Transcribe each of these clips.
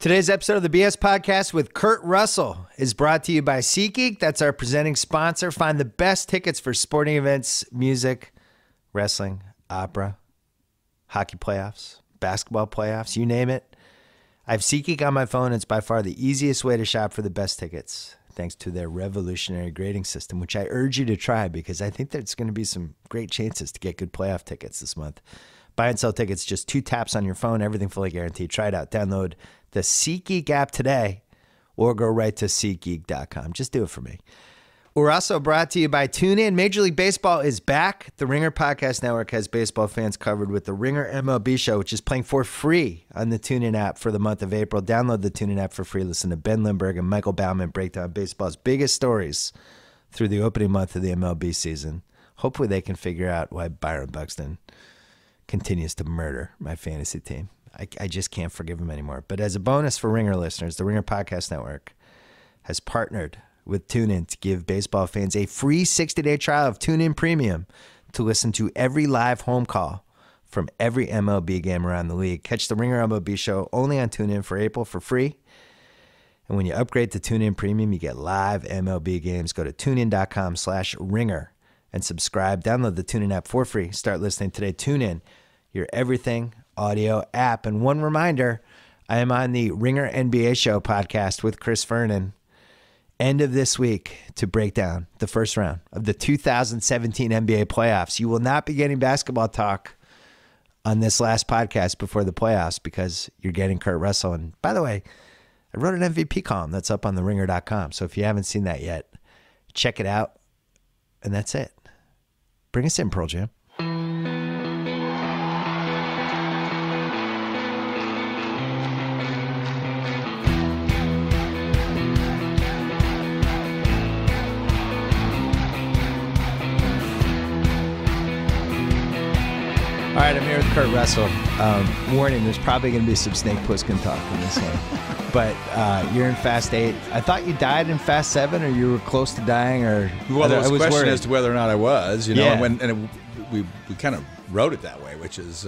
Today's episode of the BS Podcast with Kurt Russell is brought to you by SeatGeek. That's our presenting sponsor. Find the best tickets for sporting events, music, wrestling, opera, hockey playoffs, basketball playoffs, you name it. I have SeatGeek on my phone. It's by far the easiest way to shop for the best tickets, thanks to their revolutionary grading system, which I urge you to try because I think there's going to be some great chances to get good playoff tickets this month. Buy and sell tickets, just 2 taps on your phone, everything fully guaranteed. Try it out. Download the SeatGeek app today or go right to SeatGeek.com. Just do it for me. We're also brought to you by TuneIn. Major League Baseball is back. The Ringer Podcast Network has baseball fans covered with the Ringer MLB Show, which is playing for free on the TuneIn app for the month of April. Download the TuneIn app for free. Listen to Ben Lindbergh and Michael Bauman break down baseball's biggest stories through the opening month of the MLB season. Hopefully they can figure out why Byron Buxton continues to murder my fantasy team. I just can't forgive him anymore. But as a bonus for Ringer listeners, the Ringer Podcast Network has partnered with TuneIn to give baseball fans a free 60-day trial of TuneIn Premium to listen to every live home call from every MLB game around the league. Catch the Ringer MLB Show only on TuneIn for April for free. And when you upgrade to TuneIn Premium, you get live MLB games. Go to TuneIn.com/Ringer and subscribe. Download the TuneIn app for free. Start listening today. TuneIn, your everything audio app. And one reminder, I am on the Ringer NBA Show podcast with Chris Vernon end of this week to break down the first round of the 2017 NBA playoffs. You will not be getting basketball talk on this last podcast before the playoffs because you're getting Kurt Russell. And by the way, I wrote an MVP column that's up on theringer.com. So if you haven't seen that yet, check it out. And that's it. Bring us in, Pearl Jam. All right, I'm here with Kurt Russell. Warning, there's probably going to be some Snake Plissken talk on this one. But you're in Fast 8. I thought you died in Fast 7, or you were close to dying, or... Well, there was a question as to whether or not I was, you know, yeah. and we kind of wrote it that way, which is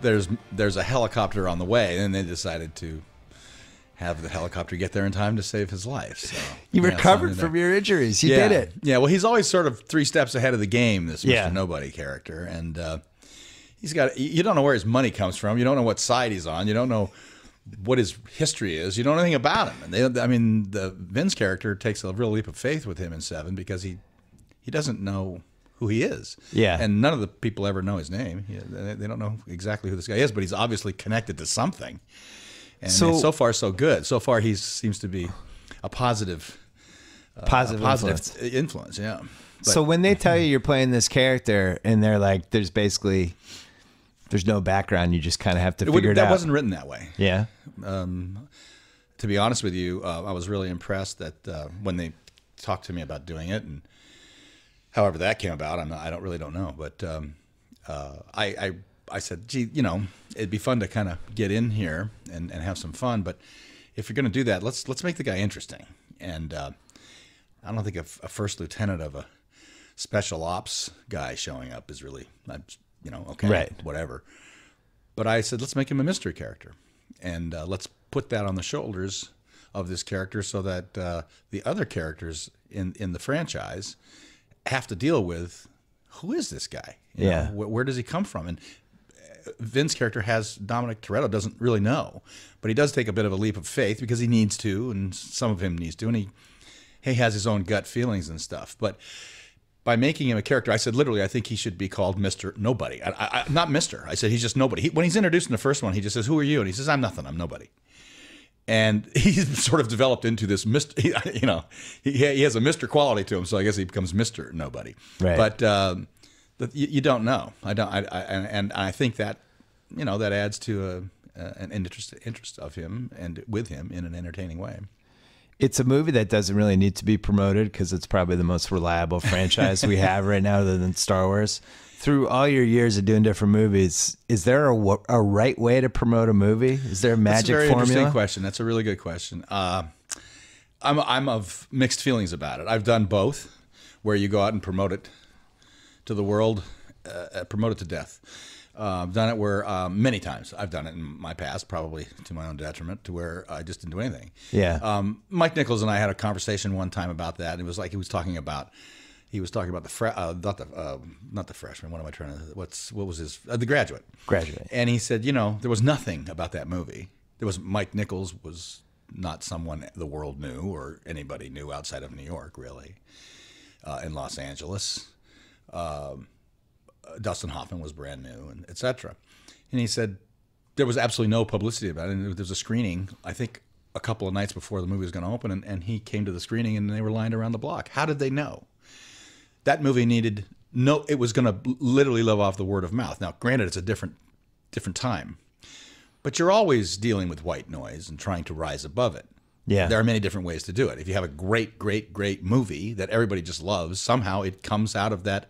there's a helicopter on the way, and they decided to have the helicopter get there in time to save his life. So you recovered from your injuries. You did it. Yeah, well, he's always sort of 3 steps ahead of the game, this Mr. Nobody character, and... He's got. You don't know where his money comes from. You don't know what side he's on. You don't know what his history is. You don't know anything about him. And they, I mean, the Vince character takes a real leap of faith with him in 7 because he doesn't know who he is. Yeah. And none of the people ever know his name. They don't know exactly who this guy is, but he's obviously connected to something. And so far, so good. So far, he seems to be a positive influence. Yeah. But, so when they tell you you're playing this character, and they're like, "There's basically." There's no background. You just kind of have to figure it out. That wasn't written that way. Yeah. To be honest with you, I was really impressed that when they talked to me about doing it, and however that came about, I really don't know. But I said, gee, you know, it'd be fun to kind of get in here and have some fun. But if you're going to do that, let's make the guy interesting. And I don't think a first lieutenant of a special ops guy showing up is really. You know, okay, right. Whatever. But I said, let's make him a mystery character. And let's put that on the shoulders of this character so that the other characters in the franchise have to deal with, who is this guy? You know, where does he come from? And Vince's character has Dominic Toretto doesn't really know, but he does take a bit of a leap of faith because he needs to, and some of him needs to, and he has his own gut feelings and stuff. But... by making him a character, I said, literally, I think he should be called Mr. Nobody. Not Mr. I said, he's just nobody. When he's introduced in the first one, he just says, who are you? And he says, I'm nothing. I'm nobody. And he's sort of developed into this, Mr. You know, he has a Mr. quality to him, so I guess he becomes Mr. Nobody. Right. But you don't know. And I think that, you know, that adds to an interest of him and with him in an entertaining way. It's a movie that doesn't really need to be promoted because it's probably the most reliable franchise we have right now other than Star Wars. Through all your years of doing different movies, is there a right way to promote a movie? Is there a magic formula? That's a very interesting question. That's a really good question. I'm of mixed feelings about it. I've done both, where you go out and promote it to the world, promote it to death. I've done it where many times I've done it in my past, probably to my own detriment, to where I just didn't do anything. Yeah. Mike Nichols and I had a conversation one time about that. It was like he was talking about not the freshman. What am I trying to? What was his The Graduate? Graduate. And he said, you know, there was nothing about that movie. There was Mike Nichols was not someone the world knew or anybody knew outside of New York, really, in Los Angeles. Dustin Hoffman was brand new, and etc. And he said there was absolutely no publicity about it. And there was a screening, I think, a couple of nights before the movie was going to open, and he came to the screening, and they were lined around the block. How did they know? That movie needed no. It was going to literally live off the word of mouth. Now, granted, it's a different time, but you're always dealing with white noise and trying to rise above it. Yeah, there are many different ways to do it. If you have a great, great, great movie that everybody just loves, somehow it comes out of that.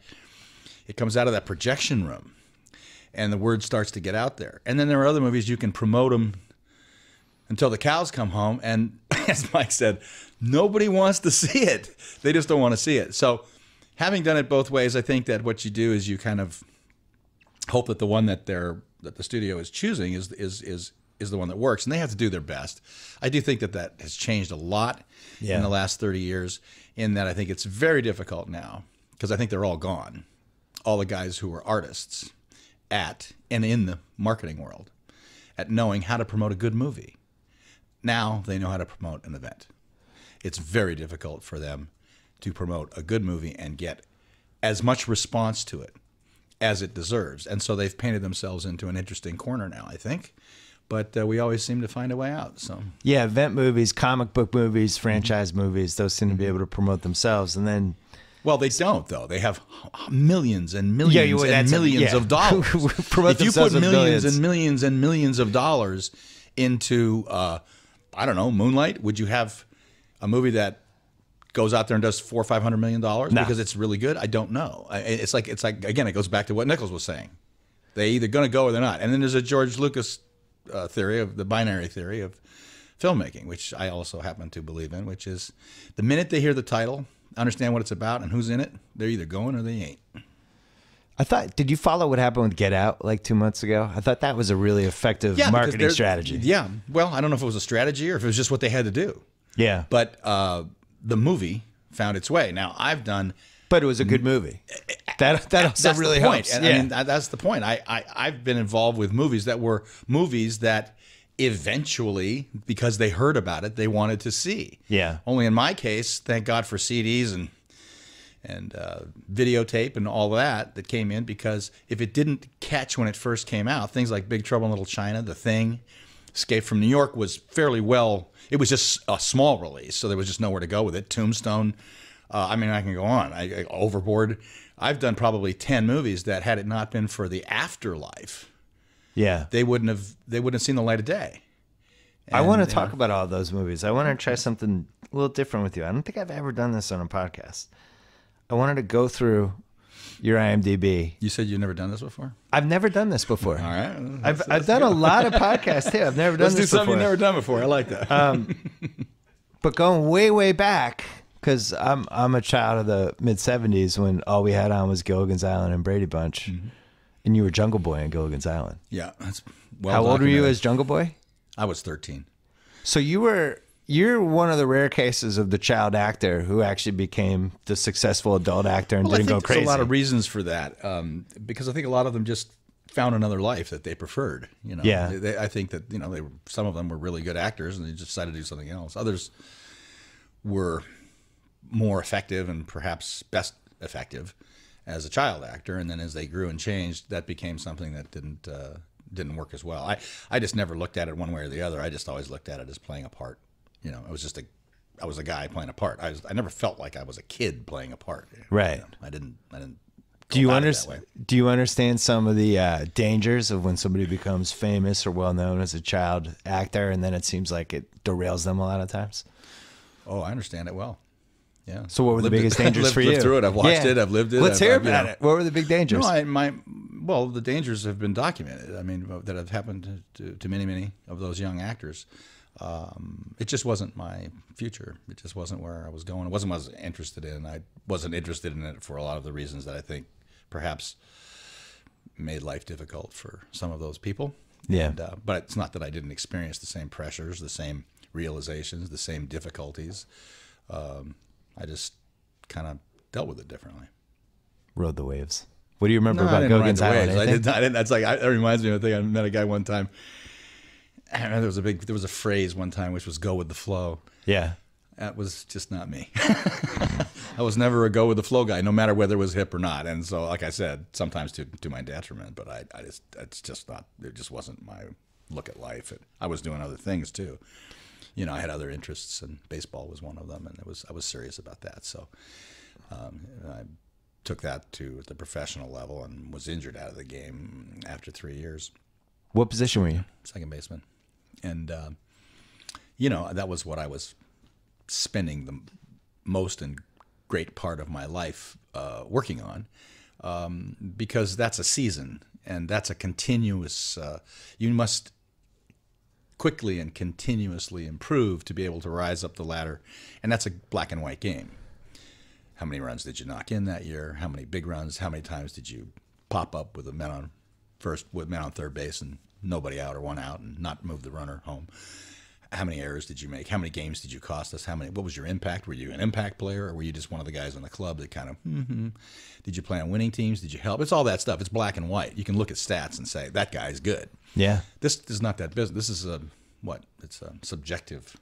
It comes out of that projection room, and the word starts to get out there. And then there are other movies you can promote them until the cows come home. And as Mike said, nobody wants to see it. They just don't want to see it. So having done it both ways, I think that what you do is you kind of hope that the one that the studio is choosing is the one that works, and they have to do their best. I do think that that has changed a lot in the last 30 years, in that I think it's very difficult now because I think they're all gone. All the guys who were artists at and in the marketing world at knowing how to promote a good movie. Now they know how to promote an event. It's very difficult for them to promote a good movie and get as much response to it as it deserves. And so they've painted themselves into an interesting corner now, I think. But we always seem to find a way out. So yeah, event movies, comic book movies, franchise movies, those seem to be able to promote themselves. And then well, they don't, though. They have millions and millions and millions of dollars. If you put millions and millions and millions of dollars into, I don't know, Moonlight, would you have a movie that goes out there and does $400 or $500 million because it's really good? I don't know. It's like again, it goes back to what Nichols was saying. They either going to go or they're not. And then there's a George Lucas theory of the binary theory of filmmaking, which I also happen to believe in, which is the minute they hear the title, understand what it's about and who's in it, they're either going or they ain't. I thought, did you follow what happened with Get Out like 2 months ago? I thought that was a really effective marketing strategy. Yeah. Well, I don't know if it was a strategy or if it was just what they had to do. Yeah. But the movie found its way. Now, I've done... But it was a good movie. That also really helps. Yeah. I mean, that's the point. I've been involved with movies that were movies that eventually, because they heard about it, they wanted to see. Yeah. Only in my case, thank God for CDs and videotape and all that came in, because if it didn't catch when it first came out, things like Big Trouble in Little China, The Thing, Escape from New York was fairly well. It was just a small release, so there was just nowhere to go with it. Tombstone. I mean, I can go on. Overboard. I've done probably 10 movies that had it not been for the afterlife. Yeah, they wouldn't have seen the light of day. And I want to talk about all those movies. I want to try something a little different with you. I don't think I've ever done this on a podcast. I wanted to go through your IMDb. You said you've never done this before? I've never done this before. All right. I've done a lot of podcasts too. I've never done this before. Let's do something you've never done before. I like that. But going way, way back, because I'm a child of the mid-70s when all we had on was Gilligan's Island and Brady Bunch. Mm-hmm. And you were Jungle Boy in Gilligan's Island. Yeah. That's well How old were you as Jungle Boy? I was 13. So you're one of the rare cases of the child actor who actually became the successful adult actor and didn't go crazy. There's a lot of reasons for that, because I think a lot of them just found another life that they preferred. You know? Yeah. I think that some of them were really good actors and they just decided to do something else. Others were more effective and perhaps best effective as a child actor, and then as they grew and changed, that became something that didn't work as well. I just never looked at it one way or the other. I just always looked at it as playing a part. You know, I was a guy playing a part. I never felt like I was a kid playing a part. Right. You know, I didn't. Do you understand some of the dangers of when somebody becomes famous or well known as a child actor, and then it seems like it derails them a lot of times? Oh, I understand it well. Yeah. So what were the biggest dangers for you? I've lived through it. I've watched it. I've lived it. Let's hear about it. What were the big dangers? No, the dangers have been documented. I mean, that have happened to many, many of those young actors. It just wasn't my future. It just wasn't where I was going. It wasn't what I was interested in. I wasn't interested in it for a lot of the reasons that I think perhaps made life difficult for some of those people. Yeah. And, but it's not that I didn't experience the same pressures, the same realizations, the same difficulties. I just kind of dealt with it differently. Rode the waves. What do you remember about Gilligan's Island? I didn't. That's like, that reminds me of a thing. I met a guy one time. I remember there was a phrase one time which was "go with the flow." Yeah. That was just not me. I was never a go with the flow guy, no matter whether it was hip or not. And so, like I said, sometimes to my detriment. But it just wasn't my look at life. I was doing other things too. You know, I had other interests, and baseball was one of them. And I was serious about that. So I took that to the professional level and was injured out of the game after 3 years. What position were you? Second baseman. And you know, that was what I was spending the most and great part of my life working on, because that's a season and that's a continuous, you must quickly and continuously improve to be able to rise up the ladder. And that's a black and white game. How many runs did you knock in that year? How many big runs? How many times did you pop up with a man on first, with man on third base and nobody out or one out and not move the runner home? How many errors did you make? How many games did you cost us? How many? What was your impact? Were you an impact player, or were you just one of the guys on the club that kind of, did you play on winning teams? Did you help? It's all that stuff. It's black and white. You can look at stats and say, that guy's good. Yeah. This is not that business. This is a, what? It's a subjective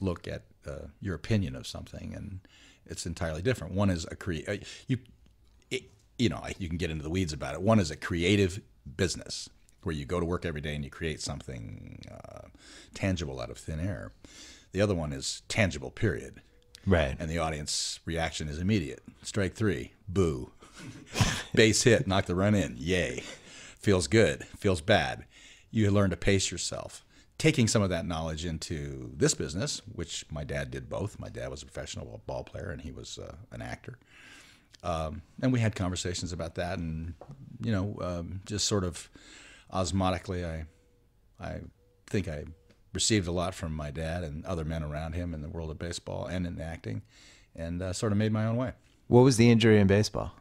look at your opinion of something, and it's entirely different. One is a you can get into the weeds about it. One is a creative business, where you go to work every day and you create something tangible out of thin air. The other one is tangible, period. Right. And the audience reaction is immediate. Strike three, boo. Base hit, knock the run in, yay. Feels good, feels bad. You learn to pace yourself. Taking some of that knowledge into this business, which my dad did both. My dad was a professional ball player and he was an actor. And we had conversations about that, and you know, just sort of osmotically, I think I received a lot from my dad and other men around him in the world of baseball and in acting, and sort of made my own way. What was the injury in baseball?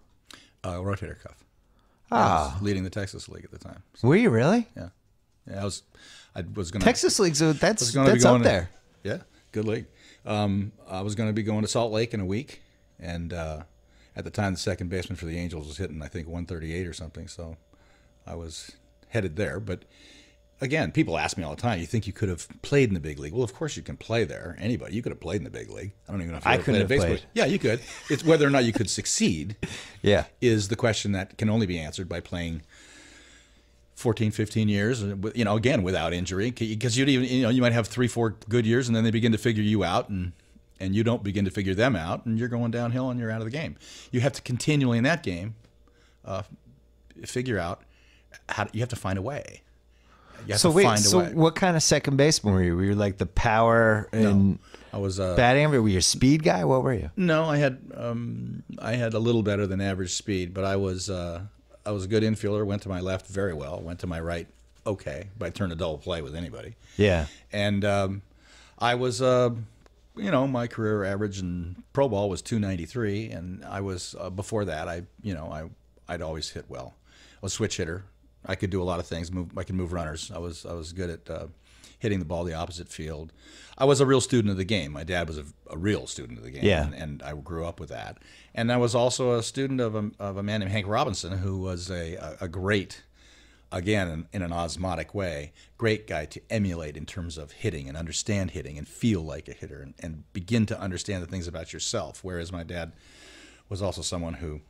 Rotator cuff. Ah. I was leading the Texas League at the time. So. Were you really? Yeah. Yeah, I was going to Texas League, so that's up there. Yeah, good league. I was going to be going to Salt Lake in a week, and at the time the second baseman for the Angels was hitting, I think, 138 or something, so I was headed there. But again, people ask me all the time, you think you could have played in the big league? Well, of course you can play there. Anybody, you could have played in the big league. I don't even know if you could have baseball. Yeah, you could. It's whether or not you could succeed. Yeah, is the question that can only be answered by playing 14-15 years, you know, again, without injury, because you'd even, you know, you might have 3-4 good years and then they begin to figure you out, and you don't begin to figure them out, and you're going downhill and you're out of the game. You have to continually in that game figure out how you have to find a way. So what kind of second baseman were you? Were you like the power and I was batting? Were you a speed guy? What were you? No, I had a little better than average speed, but I was a good infielder. Went to my left very well. Went to my right okay, but I turned a double play with anybody. Yeah, and I was you know, my career average in pro ball was 293, and I was before that I'd always hit well. I was a switch hitter. I could do a lot of things. I could move runners. I was good at hitting the ball the opposite field. I was a real student of the game. My dad was a real student of the game, yeah. And I grew up with that. And I was also a student of a man named Hank Robinson, who was a great, again, in an osmotic way, great guy to emulate in terms of hitting and understand hitting and feel like a hitter and begin to understand the things about yourself, whereas my dad was also someone who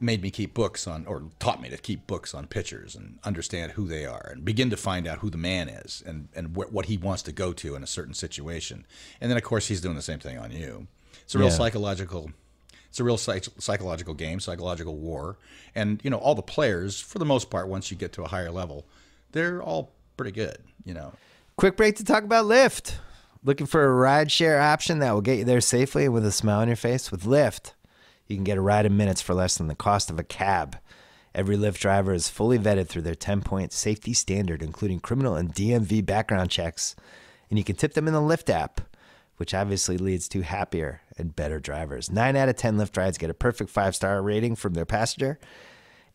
made me keep books on, or taught me to keep books on pitchers and understand who they are and begin to find out who the man is and what he wants to go to in a certain situation. And then, of course, he's doing the same thing on you. It's a real psychological, it's a real psychological game, psychological war. And, you know, all the players, for the most part, once you get to a higher level, they're all pretty good, you know. Quick break to talk about Lyft. Looking for a rideshare option that will get you there safely with a smile on your face? With Lyft, you can get a ride in minutes for less than the cost of a cab. Every Lyft driver is fully vetted through their 10-point safety standard, including criminal and DMV background checks. And you can tip them in the Lyft app, which obviously leads to happier and better drivers. 9 out of 10 Lyft rides get a perfect 5-star rating from their passenger.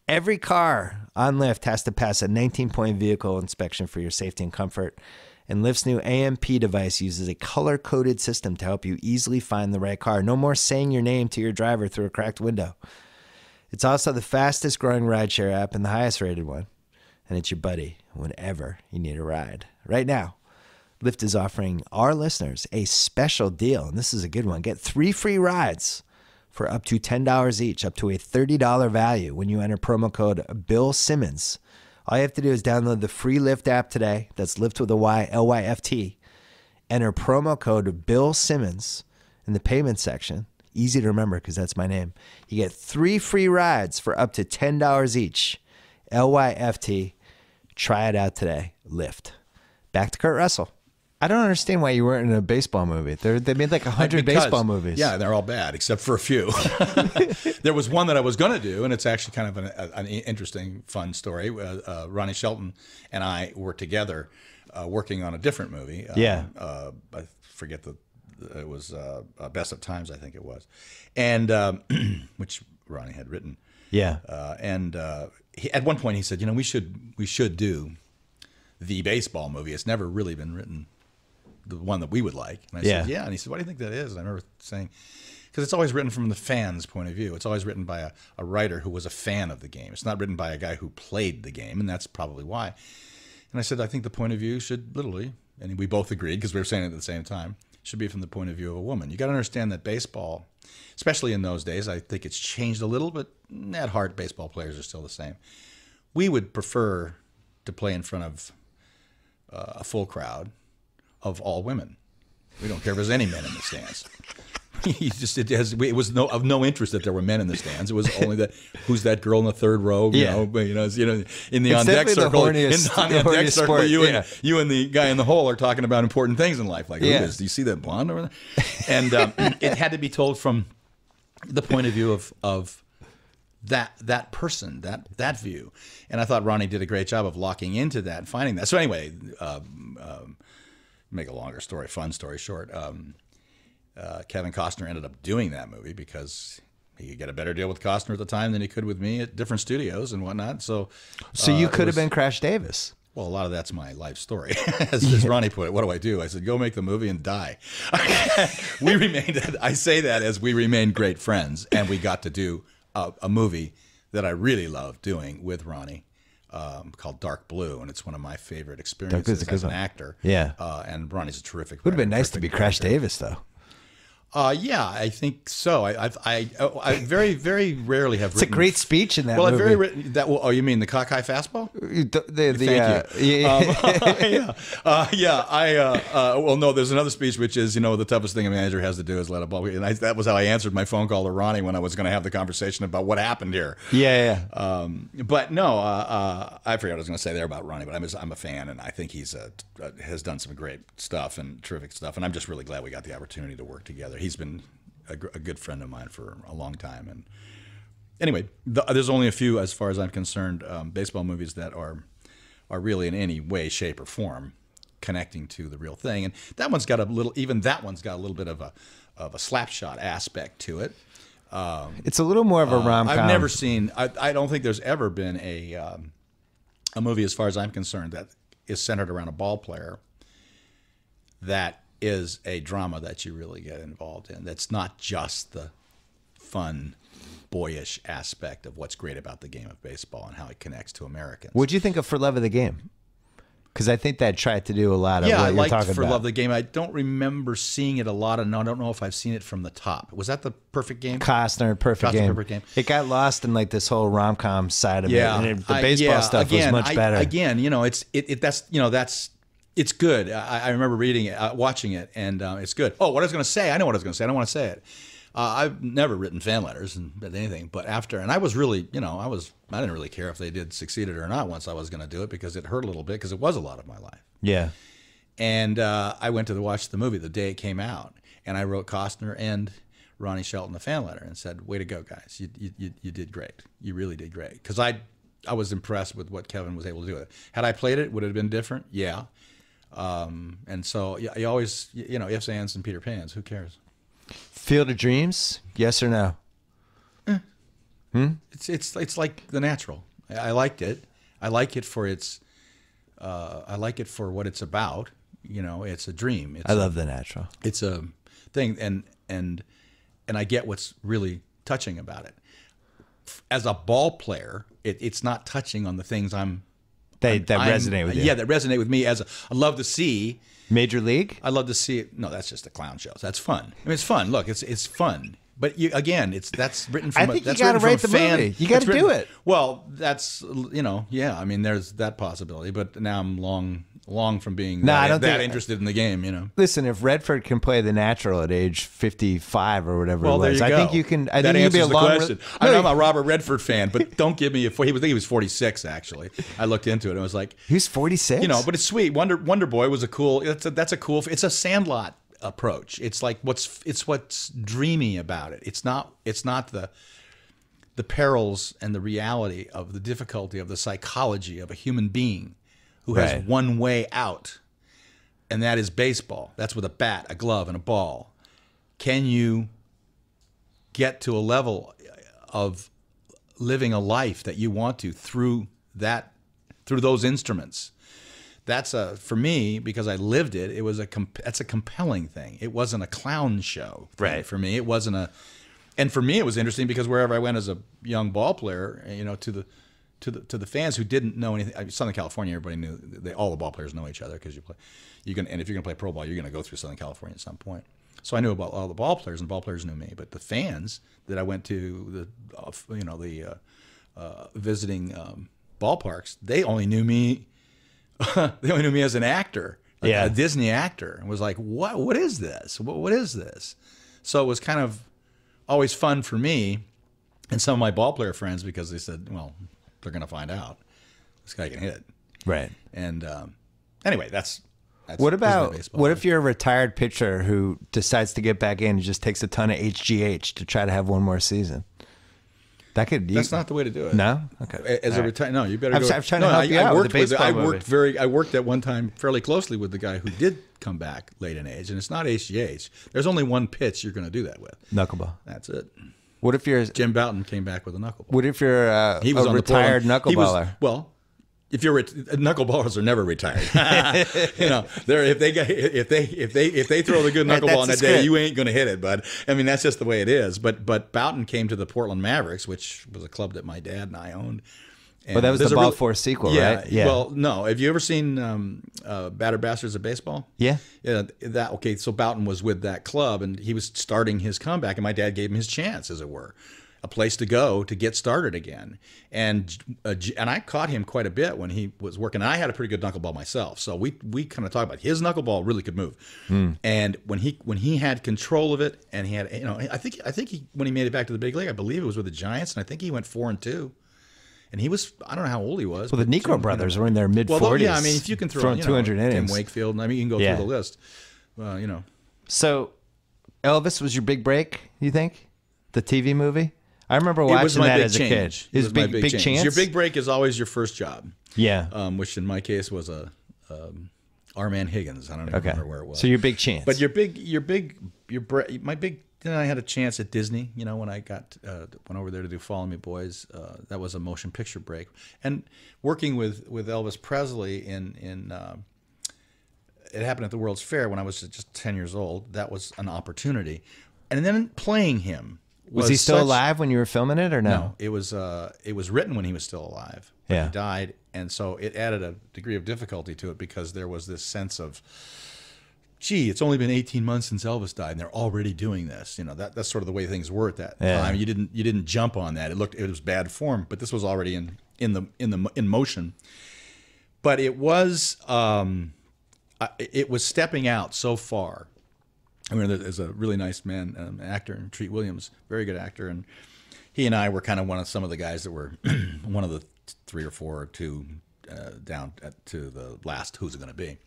Every car on Lyft has to pass a 19-point vehicle inspection for your safety and comfort. And Lyft's new AMP device uses a color-coded system to help you easily find the right car. No more saying your name to your driver through a cracked window. It's also the fastest-growing rideshare app and the highest-rated one. And it's your buddy whenever you need a ride. Right now, Lyft is offering our listeners a special deal, and this is a good one. Get 3 free rides for up to $10 each, up to a $30 value when you enter promo code Bill Simmons. All you have to do is download the free Lyft app today. That's Lyft with a Y, L-Y-F-T. Enter promo code Bill Simmons in the payment section. Easy to remember because that's my name. You get 3 free rides for up to $10 each. L-Y-F-T. Try it out today. Lyft. Back to Kurt Russell. I don't understand why you weren't in a baseball movie. They made like 100 baseball movies. Yeah, they're all bad except for a few. There was one that I was going to do, and it's actually kind of an interesting, fun story. Ronnie Shelton and I were together working on a different movie. Yeah. I forget it was Best of Times, I think it was, and which Ronnie had written. Yeah. He, at one point he said, you know, we should do the baseball movie. It's never really been written, the one that we would like. And I said, yeah. And he said, why do you think that is? And I remember saying, because it's always written from the fans' point of view. It's always written by a writer who was a fan of the game. It's not written by a guy who played the game, and that's probably why. And I said, I think the point of view should literally, and we both agreed because we were saying it at the same time, should be from the point of view of a woman. You got to understand that baseball, especially in those days, I think it's changed a little, but at heart, baseball players are still the same. We would prefer to play in front of a full crowd of all women. We don't care if there's any men in the stands. It was of no interest that there were men in the stands. It was only that who's that girl in the third row? You know, in the on deck circle, you and the guy in the hole are talking about important things in life. Like, who is? Do you see that blonde over there? And it had to be told from the point of view of that person, that view. And I thought Ronnie did a great job of locking into that, and finding that. So anyway, make a longer story, fun story short. Kevin Costner ended up doing that movie because he could get a better deal with Costner at the time than he could with me at different studios and whatnot. So you could have been Crash Davis. Well, a lot of that's my life story. As Ronnie put it, what do? I said, go make the movie and die. We remained, I say that as we remained great friends, and we got to do a movie that I really loved doing with Ronnie. Called Dark Blue, and it's one of my favorite experiences as an actor. Yeah, and Ronnie's a terrific. Would have been nice to be Crash Davis, though. Yeah, I think so. I very, very rarely have. It's a great speech in that. Well, movie. Oh, you mean the cockeye fastball? Well, no. There's another speech which is, you know, the toughest thing a manager has to do is let a ball. And that was how I answered my phone call to Ronnie when I was going to have the conversation about what happened here. Yeah, yeah. But no, I forgot what I was going to say there about Ronnie. But I'm a fan, and I think he's has done some great stuff and terrific stuff. And I'm just really glad we got the opportunity to work together. He's been a good friend of mine for a long time. And anyway, there's only a few, as far as I'm concerned, baseball movies that are really in any way, shape, or form connecting to the real thing. And that one's got a little, bit of a slapshot aspect to it. It's a little more of a rom-com. I've never seen. I don't think there's ever been a movie, as far as I'm concerned, that is centered around a ball player that is a drama that you really get involved in. That's not just the fun, boyish aspect of what's great about the game of baseball and how it connects to Americans. What'd you think of For Love of the Game? Because I think that tried to do a lot of what you're talking about. Yeah, I liked For Love of the Game. I don't remember seeing it a lot, and I don't know if I've seen it from the top. Was that The Perfect Game? Costner, Perfect Game. It got lost in like this whole rom-com side of it. And the baseball stuff was much better. Again, you know, it's good. I remember reading it, watching it, and it's good. Oh, what I was going to say, I know what I was going to say. I don't want to say it. I've never written fan letters and anything, but after, and I was really, you know, I didn't really care if they succeeded or not once I was going to do it, because it hurt a little bit because it was a lot of my life. Yeah. And I went to watch the movie the day it came out, and I wrote Costner and Ronnie Shelton a fan letter and said, way to go, guys. You did great. You really did great. Because I was impressed with what Kevin was able to do with it. Had I played it, would it have been different? Yeah. And so you always, you know, ifs, ands, and Peter Pans, who cares? Field of Dreams, yes or no? It's like The Natural. I liked it. I like it for its. I like it for what it's about. You know, it's a dream. It's I love The Natural. It's a thing, and I get what's really touching about it. As a ball player, it's not touching on the things that resonate with you. Yeah, that resonate with me. I love to see Major League. I love to see it. No, that's just the clown shows. That's fun. I mean, it's fun. Look, it's fun. But you, again, that's written from. I think you got to write the movie. You got to do it. Well, that's yeah. I mean, there's that possibility. But now I'm long from being that interested in the game. You know. Listen, if Redford can play The Natural at age 55 or whatever, well, there you go. I think you can. I think you'd be a long question. I know I'm a Robert Redford fan, but don't give me. I think he was 46 actually. I looked into it and I was like, he's 46. You know, but it's sweet. Wonder Boy was a cool. That's a cool. It's a Sandlot approach. It's like what's dreamy about it. It's not the perils and the reality of the difficulty of the psychology of a human being who has one way out, and that is baseball. That's with a bat, a glove, and a ball. Can you get to a level of living a life that you want to through those instruments? That's for me, because I lived it. It was that's a compelling thing. It wasn't a clown show, right? For me, it wasn't a. And for me, it was interesting because wherever I went as a young ball player, you know, to the fans who didn't know anything. Southern California, everybody knew. All the ball players know each other because and if you're gonna play pro ball, you're gonna go through Southern California at some point. So I knew about all the ball players, and the ball players knew me. But the fans that I went to, the visiting ballparks, they only knew me. They only knew me as an actor, a Disney actor, and was like, what is this? What is this? So it was kind of always fun for me and some of my ballplayer friends because they said, well, they're going to find out. This guy can hit. Right. And anyway, what about if you're a retired pitcher who decides to get back in and just takes a ton of HGH to try to have one more season? That's not the way to do it. No, okay. As a retired, no, you better. I'm trying to help you out with the baseball movie. I worked at one time fairly closely with the guy who did come back late in age, and it's not HGH. There's only one pitch you're going to do that with. Knuckleball. That's it. What if you're Jim Bouton came back with a knuckleball? What if you're a retired knuckleballer? Well, if you're knuckleballers are never retired. You know, if they throw the good knuckleball on that day, you ain't gonna hit it, bud. I mean, that's just the way it is. But Bouton came to the Portland Mavericks, which was a club that my dad and I owned. But that was the Ball 4 sequel, right? Yeah. Well, no. Have you ever seen Batter Bastards of Baseball? Yeah. Yeah. So Bouton was with that club, and he was starting his comeback, and my dad gave him his chance, as it were. A place to go to get started again, and I caught him quite a bit when he was working. And I had a pretty good knuckleball myself, so we kind of talked about his knuckleball really could move. And when he had control of it, and he had I think when he made it back to the big league, I believe it was with the Giants, and I think he went 4-2. And he was, I don't know how old he was. Well, the Necro brothers were in their mid 40s. Well, yeah, I mean, if you can throw 200 innings, Tim Wakefield, and I mean, you can go through the list. You know. So, Elvis was your big break, you think? The TV movie. I remember watching that as a kid. His big chance. Your big break is always your first job. Yeah. Which in my case was R. Man Higgins. I don't even remember where it was. So your big chance. But then I had a chance at Disney. You know, when I went over there to do Follow Me Boys, that was a motion picture break. And working with Elvis Presley in it happened at the World's Fair when I was just 10 years old. That was an opportunity. And then playing him. Was he still alive when you were filming it, or no? No, it was written when he was still alive. But he died, and so it added a degree of difficulty to it because there was this sense of, gee, it's only been 18 months since Elvis died, and they're already doing this. You know, that's sort of the way things were at that time. You didn't jump on that. It was bad form, but this was already in motion. But it was stepping out so far. I mean, there's a really nice man, actor, and Treat Williams, very good actor, and he and I were kind of some of the guys that were one of the three or four or two down to the last who's it going to be.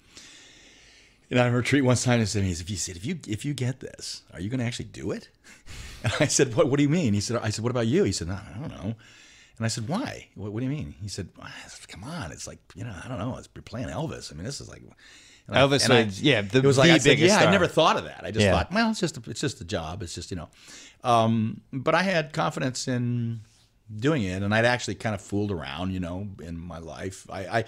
And I remember Treat one time and said, "If you get this, are you going to actually do it?" And I said, "What do you mean?" He said, "What about you?" He said, "No, I don't know." And I said, "Why? What do you mean?" He said, "Come on, it's like I don't know. It's playing Elvis. I mean, this is like." And Elvis, it was like I said, I never thought of that. I just thought, well, it's just a job. It's just but I had confidence in doing it, and I'd actually kind of fooled around, you know, in my life. I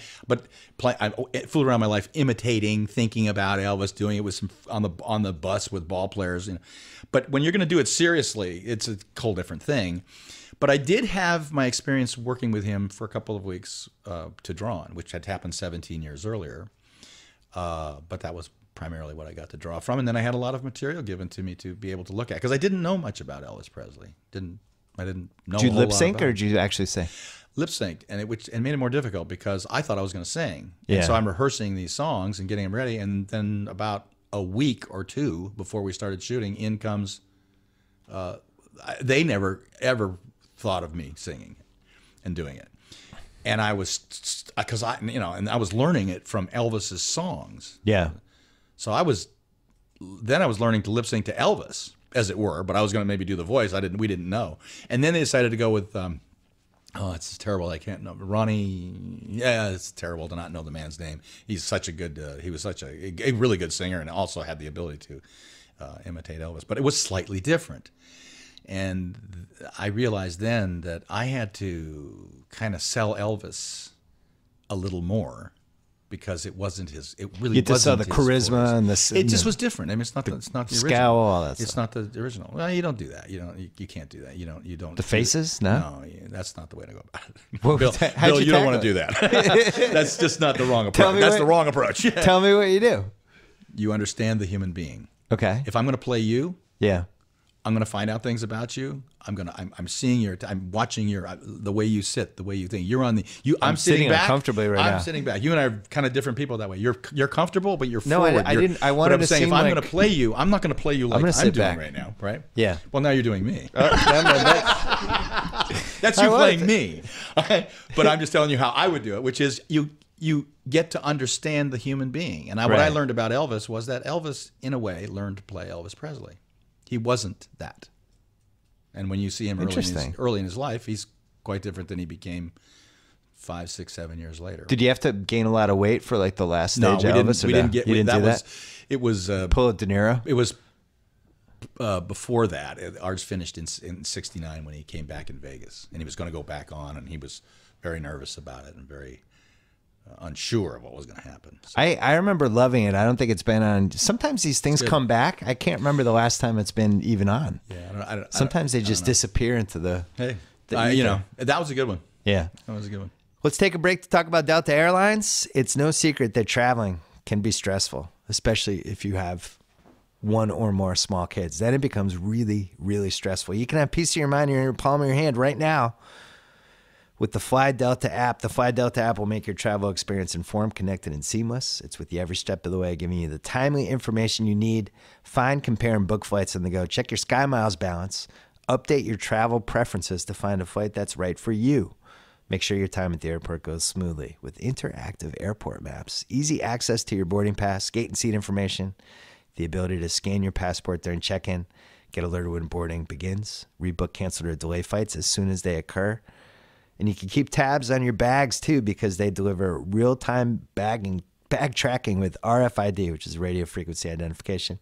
fooled around my life, imitating, thinking about Elvis, doing it with some on the bus with ball players. You know. But when you're going to do it seriously, it's a whole different thing. But I did have my experience working with him for a couple of weeks to draw on, which had happened 17 years earlier. But that was primarily what I got to draw from, and then I had a lot of material given to me to be able to look at because I didn't know much about Elvis Presley. I didn't know. Did you lip sync or did you actually sing? Lip synced, and it made it more difficult because I thought I was going to sing. Yeah. And so I'm rehearsing these songs and getting them ready, and then about a week or two before we started shooting, in comes. They never ever thought of me singing, and doing it, and I was I was learning it from Elvis's songs. Yeah. So I was learning to lip sync to Elvis, as it were, but I was going to maybe do the voice. We didn't know. And then they decided to go with, oh, it's terrible. I can't know Ronnie. Yeah, it's terrible to not know the man's name. He's such a good, he was such a really good singer, and also had the ability to imitate Elvis. But it was slightly different. And I realized then that I had to kind of sell Elvis a little more. Because it wasn't his, it really wasn't his. You just saw the charisma and the. It just was different. I mean, it's not the original. Scowl, all that stuff. It's not the original. Well, you don't do that. You can't do that. You don't. The faces, no. No, that's not the way to go about it. Well, Bill, you don't want to do that. That's just not the wrong approach. That's the wrong approach. Yeah. Tell me what you do. You understand the human being. Okay. If I'm going to play you, yeah, I'm going to find out things about you. I'm seeing your, I'm watching your, the way you sit, the way you think. You're on the, you, I'm sitting back. Uncomfortably right now. I'm sitting back. You and I are kind of different people that way. You're comfortable, but you're forward. No, I didn't, I wanted to say, if I'm going to play you, I'm not going to play you like I'm doing right now, right? Yeah. Well, now you're doing me. That's you playing me. But I'm just telling you how I would do it, which is you get to understand the human being. And what I learned about Elvis was that Elvis, in a way, learned to play Elvis Presley. He wasn't that. And when you see him early in his life, he's quite different than he became 5, 6, 7 years later. Did you have to gain a lot of weight for like the last stage? No, we didn't get that. It was Pull it De Niro? It was before that. Ours finished in 69 when he came back in Vegas. And he was going to go back on, and he was very nervous about it and very unsure of what was going to happen. So. I remember loving it. I don't think it's been on. Sometimes these things come back. I can't remember the last time it's been even on. Yeah, I don't, sometimes they just disappear into the. Hey, you know, that was a good one. Yeah, that was a good one. Let's take a break to talk about Delta Airlines. It's no secret that traveling can be stressful, especially if you have one or more small kids. Then it becomes really, really stressful. You can have peace of your mind in the palm of your hand right now. With the Fly Delta app, the Fly Delta app will make your travel experience informed, connected, and seamless. It's with you every step of the way, giving you the timely information you need. Find, compare, and book flights on the go. Check your SkyMiles balance. Update your travel preferences to find a flight that's right for you. Make sure your time at the airport goes smoothly with interactive airport maps, easy access to your boarding pass, gate and seat information, the ability to scan your passport during check-in, get alerted when boarding begins, rebook, cancel, or delay flights as soon as they occur. And you can keep tabs on your bags, too, because they deliver real-time bag tracking with RFID, which is radio frequency identification.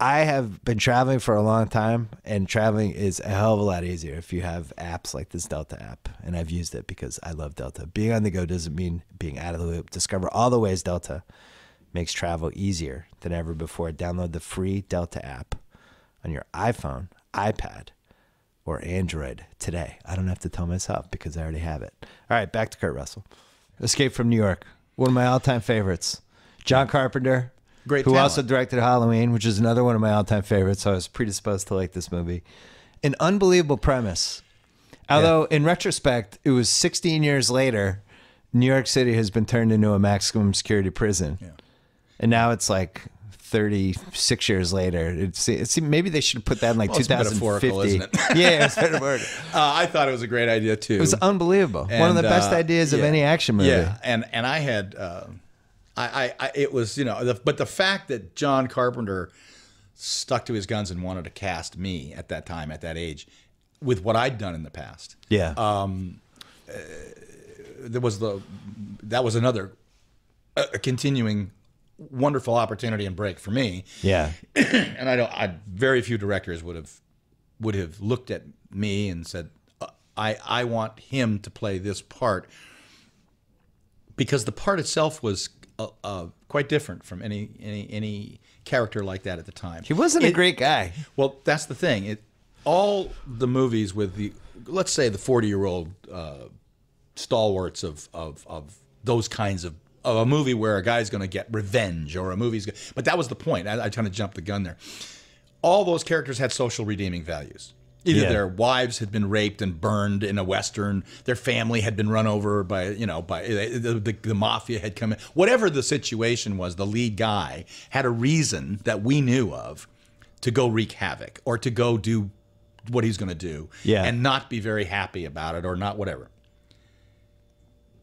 I have been traveling for a long time, and traveling is a hell of a lot easier if you have apps like this Delta app. And I've used it because I love Delta. Being on the go doesn't mean being out of the loop. Discover all the ways Delta makes travel easier than ever before. Download the free Delta app on your iPhone, iPad, or Android today. I don't have to tell myself because I already have it. All right, back to Kurt Russell. Escape from New York, one of my all-time favorites. John Carpenter, great who talent. Also directed Halloween, which is another one of my all-time favorites, so I was predisposed to like this movie. An unbelievable premise. Although, in retrospect, it was 16 years later, New York City has been turned into a maximum security prison. Yeah. And now it's like 36 years later, it's maybe they should put that in like 2050. Isn't it? Yeah, it's metaphorical. I thought it was a great idea too. It was unbelievable. And one of the best ideas of any action movie. Yeah, and I had, it was but the fact that John Carpenter stuck to his guns and wanted to cast me at that time, at that age, with what I'd done in the past. Yeah. That was another continuing wonderful opportunity and break for me. Yeah. And very few directors would have looked at me and said, I want him to play this part, because the part itself was quite different from any character like that at the time. He wasn't a great guy. Well, that's the thing. All the movies with the, let's say, the 40-year-old stalwarts of those kinds of a movie where a guy's going to get revenge or a movie's going to... But that was the point. I kind of jumped the gun there. All those characters had social redeeming values. Either their wives had been raped and burned in a Western, their family had been run over by, you know, by the mafia had come in. Whatever the situation was, the lead guy had a reason that we knew of to go wreak havoc or to go do what he's going to do and not be very happy about it or not whatever.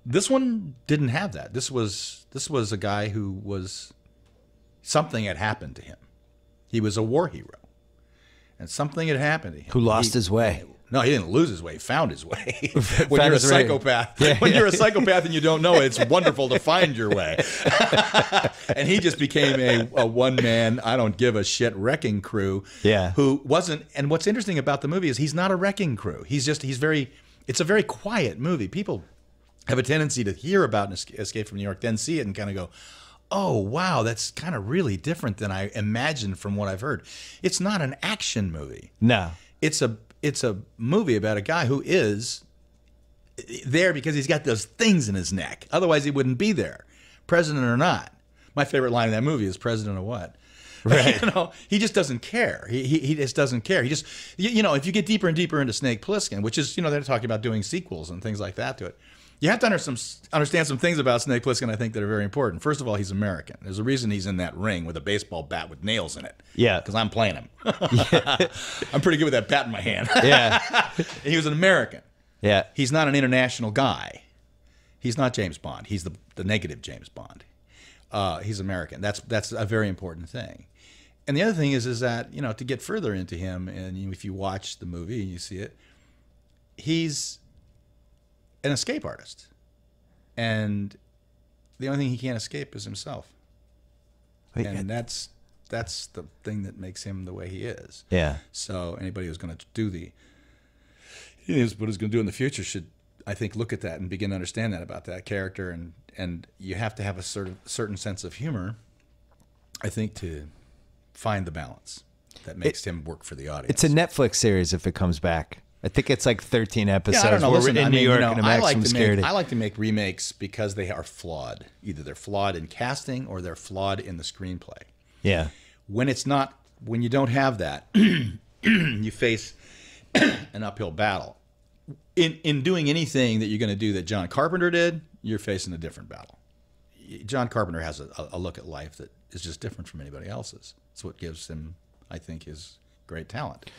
This one didn't have that. This was a guy who was, something had happened to him. He was a war hero. And something had happened to him. Who lost his way. No, he didn't lose his way. He found his way. When you're a psychopath. Yeah, when you're a psychopath and you don't know it, it's wonderful to find your way. And he just became a one-man, I don't give a shit wrecking crew. Yeah. Who wasn't, and what's interesting about the movie is he's not a wrecking crew. He's just, it's a very quiet movie. People have a tendency to hear about Escape from New York, then see it and kind of go, oh, wow, that's kind of really different than I imagined from what I've heard. It's not an action movie. No. It's a movie about a guy who is there because he's got those things in his neck. Otherwise, he wouldn't be there, president or not. My favorite line in that movie is president or what? Right. You know, he just doesn't care. He just doesn't care. He just, you know, if you get deeper and deeper into Snake Plissken, which is, you know, they're talking about doing sequels and things like that to it. You have to understand some things about Snake Plissken, I think, that are very important. First of all, he's American. There's a reason he's in that ring with a baseball bat with nails in it. Yeah. Because I'm playing him. I'm pretty good with that bat in my hand. Yeah. He was an American. Yeah. He's not an international guy. He's not James Bond. He's the negative James Bond. He's American. That's a very important thing. And the other thing is that, you know, to get further into him, and if you watch the movie and you see it, he's an escape artist, and the only thing he can't escape is himself. Wait, and that's the thing that makes him the way he is. Yeah. So anybody who's going to do what he's going to do in the future should, I think, look at that and begin to understand that about that character, and you have to have a certain sense of humor, I think, to find the balance that makes him work for the audience. It's a Netflix series if it comes back. I think it's like 13 episodes. Yeah, I don't know. Listen, in New York, you know, I like to make remakes because they are flawed. Either they're flawed in casting or they're flawed in the screenplay. Yeah. When you don't have that, you face an uphill battle. In doing anything that you're going to do that John Carpenter did, you're facing a different battle. John Carpenter has a look at life that is just different from anybody else's. It's what gives him, I think, his great talent.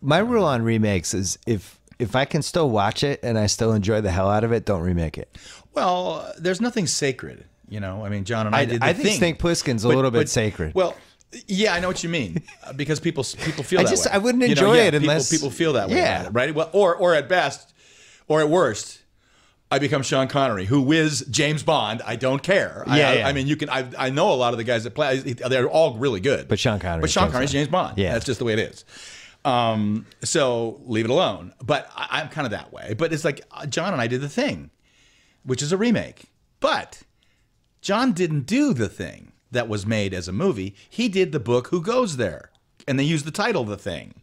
My rule on remakes is if I can still watch it and I still enjoy the hell out of it, don't remake it. Well, there's nothing sacred, you know. I mean, John and I did the thing. I think Snake Plissken's a little bit sacred. Well, yeah, I know what you mean, because people feel that way. I wouldn't enjoy it unless people feel that way. Yeah, right. Well, or at best, or at worst, I become Sean Connery, who is James Bond. I don't care. I mean, you can. I know a lot of the guys that play. They're all really good. But Sean Connery. But Sean Connery's James Bond. Yeah, that's just the way it is. So leave it alone. But I'm kind of that way. But it's like John and I did The Thing, which is a remake. But John didn't do The Thing that was made as a movie. He did the book Who Goes There, and they used the title The Thing.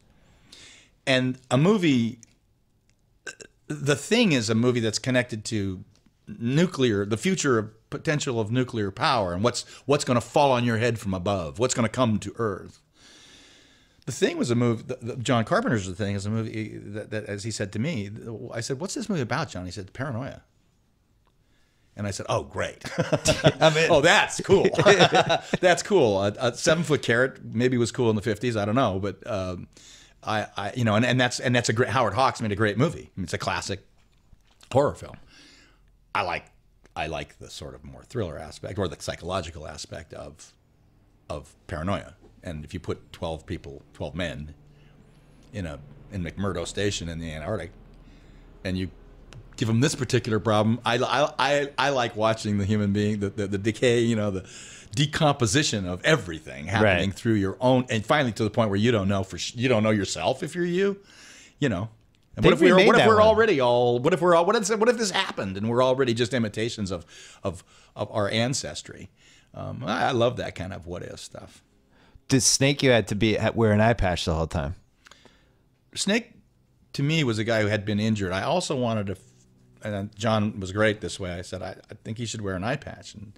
And a movie, The Thing is a movie that's connected to nuclear, the future of potential of nuclear power, and what's going to fall on your head from above, what's going to come to Earth. The Thing was a movie. John Carpenter's The Thing is a movie that, as he said to me, I said, "What's this movie about, John?" He said, "Paranoia." And I said, "Oh, great! Oh, that's cool. That's cool. A 7-foot carrot maybe was cool in the '50s. I don't know, but I you know, and that's a great. Howard Hawks made a great movie. I mean, it's a classic horror film. I like the sort of more thriller aspect or the psychological aspect of Paranoia." And if you put 12 men in McMurdo Station in the Antarctic, and you give them this particular problem, I like watching the human being, the decay, you know, the decomposition of everything happening through your own, and finally to the point where you don't know yourself if you're you know. And what if this happened and we're already just imitations of our ancestry? I love that kind of what if stuff. Did Snake wear an eye patch the whole time? Snake, to me, was a guy who had been injured. I also wanted to, and John was great this way. I said, I think he should wear an eye patch. And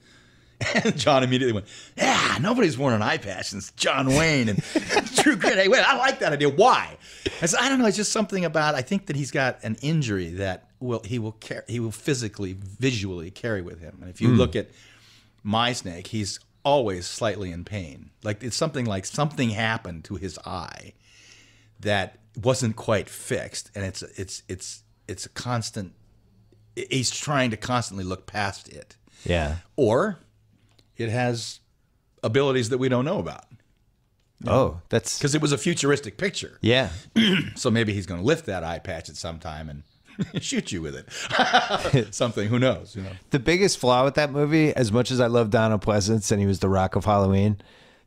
John immediately went, yeah, nobody's worn an eye patch since John Wayne and True Grit. Hey, wait, I like that idea. Why? I said, I don't know. It's just something about, I think that he's got an injury that he will physically, visually carry with him. And if you look at my Snake, he's always slightly in pain. Like it's something like something happened to his eye that wasn't quite fixed. And it's a constant, he's trying to constantly look past it. Yeah. Or it has abilities that we don't know about. You know? Oh, that's... Because it was a futuristic picture. Yeah. So maybe he's going to lift that eye patch at some time and shoot you with it. Something, who knows? You know? The biggest flaw with that movie, as much as I love Donald Pleasance and he was the Rock of Halloween,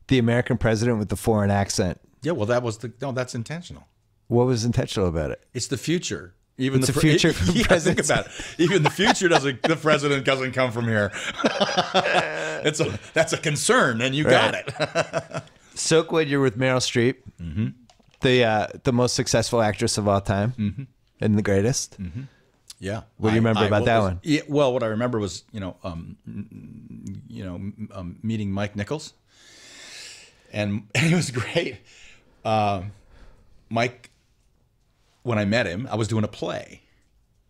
the American president with the foreign accent. Yeah, well, that was the... No, that's intentional. What was intentional about it? It's the future. Even the future. Think about it. Even the future doesn't. The president doesn't come from here. That's a concern, and you got it. So glad you're with Meryl Streep, the most successful actress of all time, and the greatest. Yeah. What do you remember about that one? Yeah, well, what I remember was meeting Mike Nichols, and it was great. Mike. When I met him, I was doing a play.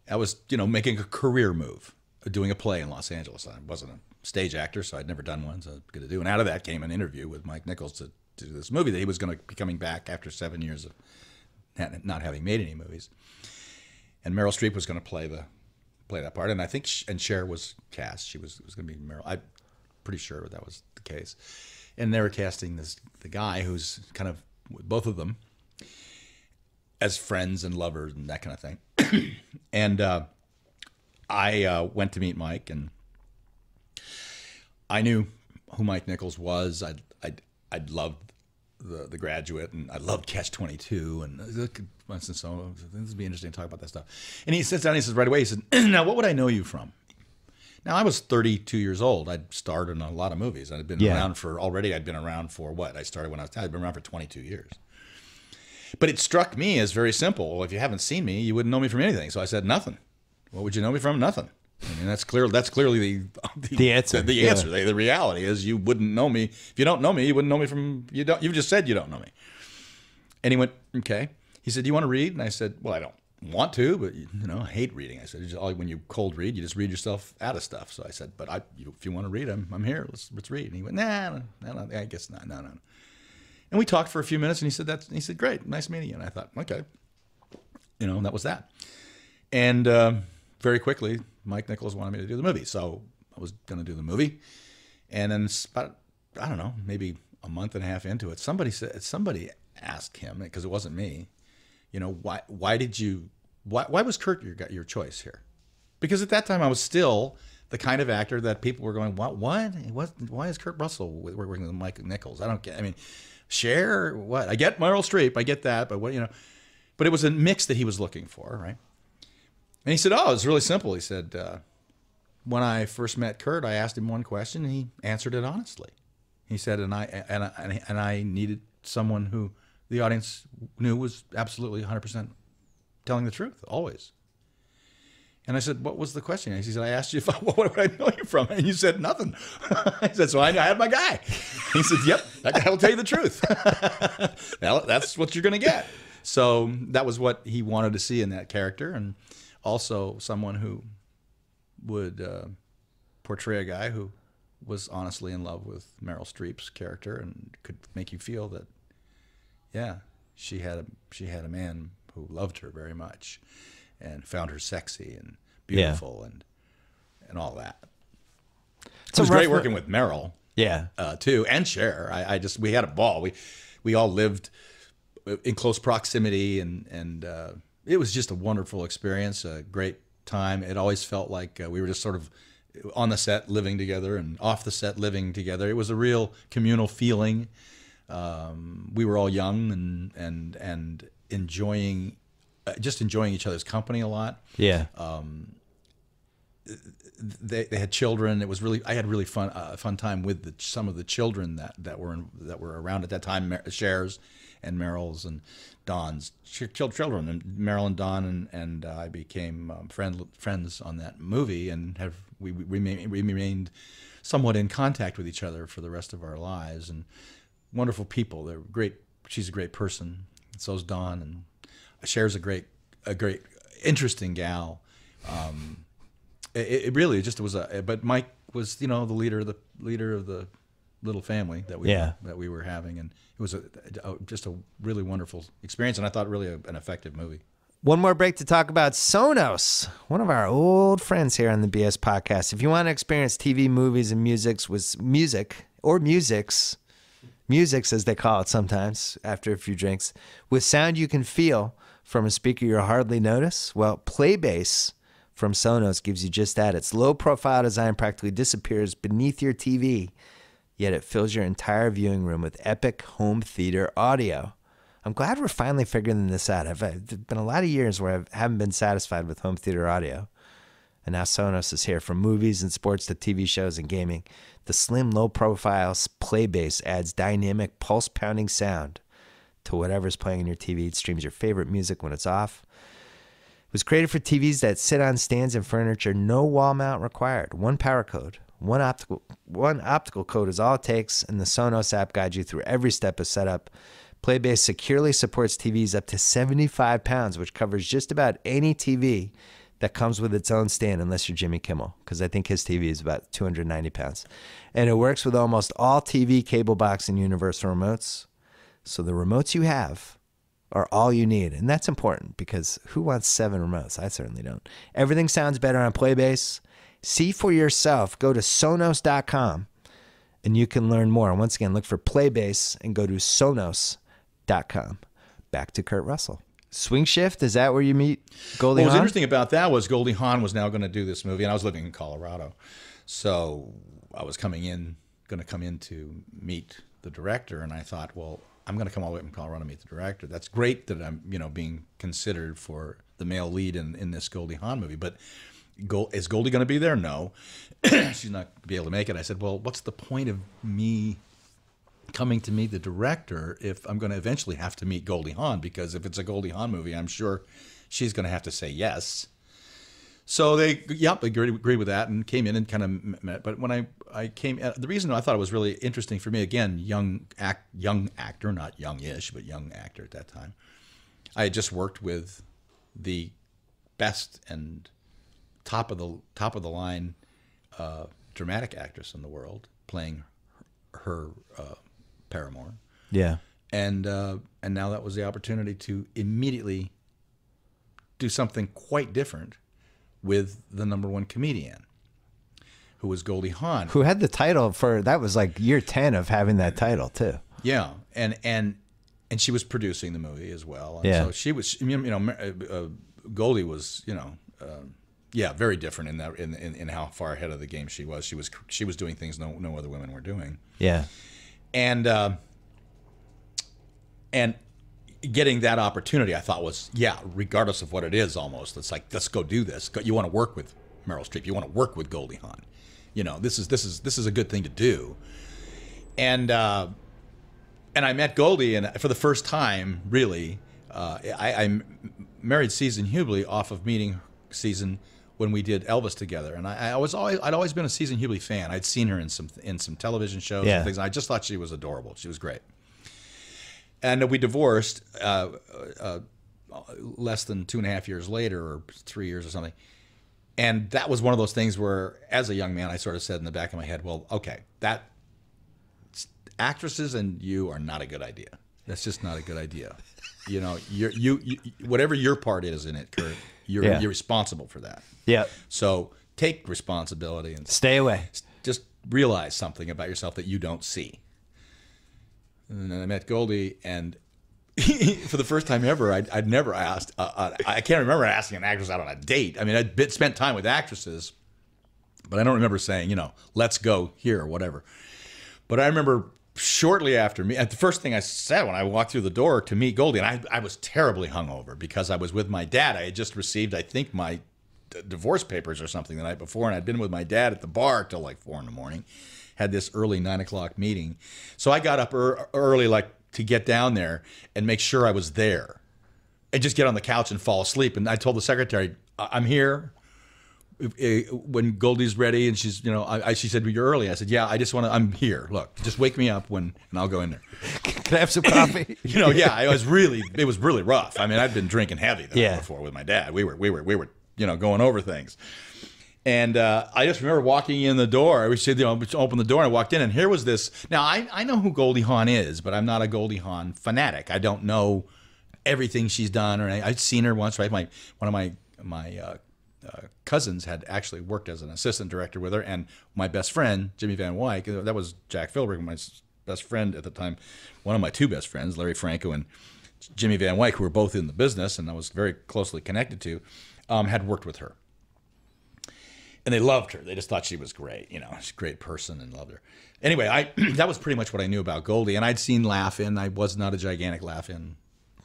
I was, making a career move, doing a play in Los Angeles. I wasn't a stage actor, so I'd never done one, so I was going to do. And out of that came an interview with Mike Nichols to do this movie that he was going to be coming back after 7 years of not having made any movies. And Meryl Streep was going to play that part. And I think Cher was cast. She was going to be Meryl. I'm pretty sure that was the case. And they were casting the guy who's kind of both of them as friends and lovers and that kind of thing. And I went to meet Mike, and I knew who Mike Nichols was. I'd loved The Graduate, and I loved Catch-22, and so this would be interesting to talk about that stuff. And he sits down and he says right away, he said, now what would I know you from? Now I was 32 years old. I'd starred in a lot of movies. I'd been around for, already I'd been around for what? I started when I was 10, I'd been around for 22 years. But it struck me as very simple. Well, if you haven't seen me, you wouldn't know me from anything. So I said, nothing. What would you know me from? Nothing. I mean, that's clearly the answer. The answer. Yeah. The reality is you wouldn't know me. If you don't know me, you wouldn't know me from, you just said you don't know me. And he went, okay. He said, do you want to read? And I said, well, I don't want to, but I hate reading. I said, when you cold read, you just read yourself out of stuff. So I said, but if you want to read, I'm here. Let's read. And he went, nah, I guess not. No. And we talked for a few minutes, and he said, great, nice meeting you. And I thought, okay, and that was that. And very quickly, Mike Nichols wanted me to do the movie, so I was going to do the movie. And then about, I don't know, maybe a month and a half into it, somebody asked him, because it wasn't me, why was Kurt your choice here? Because at that time I was still the kind of actor that people were going, what? Why is Kurt Russell working with Mike Nichols? I don't get. I mean. Cher, what? I get Meryl Streep, I get that, but what, But it was a mix that he was looking for, right? And he said, oh, it's really simple. He said, when I first met Kurt, I asked him one question, and he answered it honestly. He said, and I needed someone who the audience knew was absolutely 100% telling the truth, always. And I said, what was the question? He said, I asked you, what would I know you from? And you said, nothing. I said, so I had my guy. He said, yep, that guy will tell you the truth. Well, that's what you're going to get. So that was what he wanted to see in that character. And also someone who would portray a guy who was honestly in love with Meryl Streep's character and could make you feel that, yeah, she had a man who loved her very much. And found her sexy and beautiful and all that. It was great working with Meryl, too, and Cher. We had a ball. We all lived in close proximity, and it was just a wonderful experience, a great time. It always felt like we were just sort of on the set living together and off the set living together. It was a real communal feeling. We were all young and enjoying just enjoying each other's company a lot. Yeah. They had children. It was really, I had really fun time with some of the children that were around at that time. Cher's and Meryl's and Don's children, and Meryl and Don and I became friends on that movie, and have we remained somewhat in contact with each other for the rest of our lives. And wonderful people. They're great. She's a great person. So's Don, and Cher's a great interesting gal. It really just was a. But Mike was, you know, the leader of the little family that we were having, and it was just a really wonderful experience, and I thought really an effective movie. One more break to talk about Sonos, one of our old friends here on the BS Podcast. If you want to experience TV, movies, and musics, as they call it sometimes after a few drinks, with sound you can feel from a speaker you'll hardly notice, well, Playbase from Sonos gives you just that. Its low-profile design practically disappears beneath your TV, yet it fills your entire viewing room with epic home theater audio. I'm glad we're finally figuring this out. It's been a lot of years where I haven't been satisfied with home theater audio. And now Sonos is here, from movies and sports to TV shows and gaming. The slim, low-profile Playbase adds dynamic, pulse-pounding sound to whatever's playing on your TV. It streams your favorite music when it's off. It was created for TVs that sit on stands and furniture. No wall mount required. One power code. One optical code is all it takes, and the Sonos app guides you through every step of setup. Playbase securely supports TVs up to 75 pounds, which covers just about any TV that comes with its own stand, unless you're Jimmy Kimmel, because I think his TV is about 290 pounds. And it works with almost all TV, cable box, and universal remotes. So the remotes you have are all you need. And that's important, because who wants 7 remotes? I certainly don't. Everything sounds better on Playbase. See for yourself. Go to Sonos.com and you can learn more. And once again, look for Playbase and go to Sonos.com. Back to Kurt Russell. Swing Shift, is that where you meet Goldie Hawn? What was interesting about that was Goldie Hawn was now going to do this movie, and I was living in Colorado. So I was going to come in to meet the director, and I thought, well, I'm going to come all the way from Colorado to meet the director. That's great that I'm, you know, being considered for the male lead in this Goldie Hawn movie, but is Goldie going to be there? No. She's not going to be able to make it. I said, well, what's the point of me coming to meet the director if I'm going to eventually have to meet Goldie Hawn? Because if it's a Goldie Hawn movie, I'm sure she's going to have to say yes. So they, yep, agreed with that and came in and kind of met. But when I came, the reason I thought it was really interesting for me, again, young actor, not youngish, but young actor at that time. I had just worked with the best and top of the line dramatic actress in the world, playing her paramour. Yeah. And now that was the opportunity to immediately do something quite different with the #1 comedian, who was Goldie Hawn, who had the title for, that was like year 10 of having that title too. Yeah, and she was producing the movie as well. And yeah. So she was, you know, Goldie was, you know, yeah, very different in that in how far ahead of the game she was. She was doing things no other women were doing. Yeah, and getting that opportunity, I thought was, yeah, regardless of what it is, almost, it's like, let's go do this. You want to work with Meryl Streep, you want to work with Goldie Hawn, you know, this is a good thing to do. And I met Goldie, and for the first time, really, I married Susan Hubley off of meeting Susan when we did Elvis together, and I'd always been a Susan Hubley fan. I'd seen her in some television shows, yeah, and things. And I just thought she was adorable. She was great. And we divorced less than 2.5 years later, or 3 years or something. And that was one of those things where, as a young man, I sort of said in the back of my head, well, okay, that actresses and you are not a good idea. That's just not a good idea. You know, you whatever your part is in it, Kurt, you're responsible for that. Yeah. So take responsibility and stay away. Just realize something about yourself that you don't see. And then I met Goldie, and for the first time ever, I'd never asked, I can't remember asking an actress out on a date. I mean, I'd spent time with actresses, but I don't remember saying, you know, let's go here or whatever. But I remember shortly after me, the first thing I said when I walked through the door to meet Goldie, and I was terribly hungover because I was with my dad. I had just received, I think, my divorce papers or something the night before, and I'd been with my dad at the bar till like 4 in the morning, had this early 9 o'clock meeting. So I got up early like to get down there and make sure I was there and just get on the couch and fall asleep. And I told the secretary, I'm here when Goldie's ready. And she's, you know, she said, well, you're early. I said, yeah, I just want to, I'm here. Look, just wake me up when, and I'll go in there. Can I have some coffee? You know, yeah, it was really rough. I mean, I'd been drinking heavy the night before with my dad. We were, you know, going over things. And I just remember walking in the door. We said, you know, open the door, and I walked in, and here was this. Now, I know who Goldie Hawn is, but I'm not a Goldie Hawn fanatic. I don't know everything she's done, or I'd seen her once, right? One of my cousins had actually worked as an assistant director with her, and my best friend, Jimmy Van Wyck, that was Jack Philbrick, my best friend at the time, one of my two best friends, Larry Franco and Jimmy Van Wyck, who were both in the business, and I was very closely connected to, had worked with her. And they loved her. They just thought she was great. You know, she's a great person and loved her. Anyway, that was pretty much what I knew about Goldie. And I'd seen Laugh In. I was not a gigantic Laugh In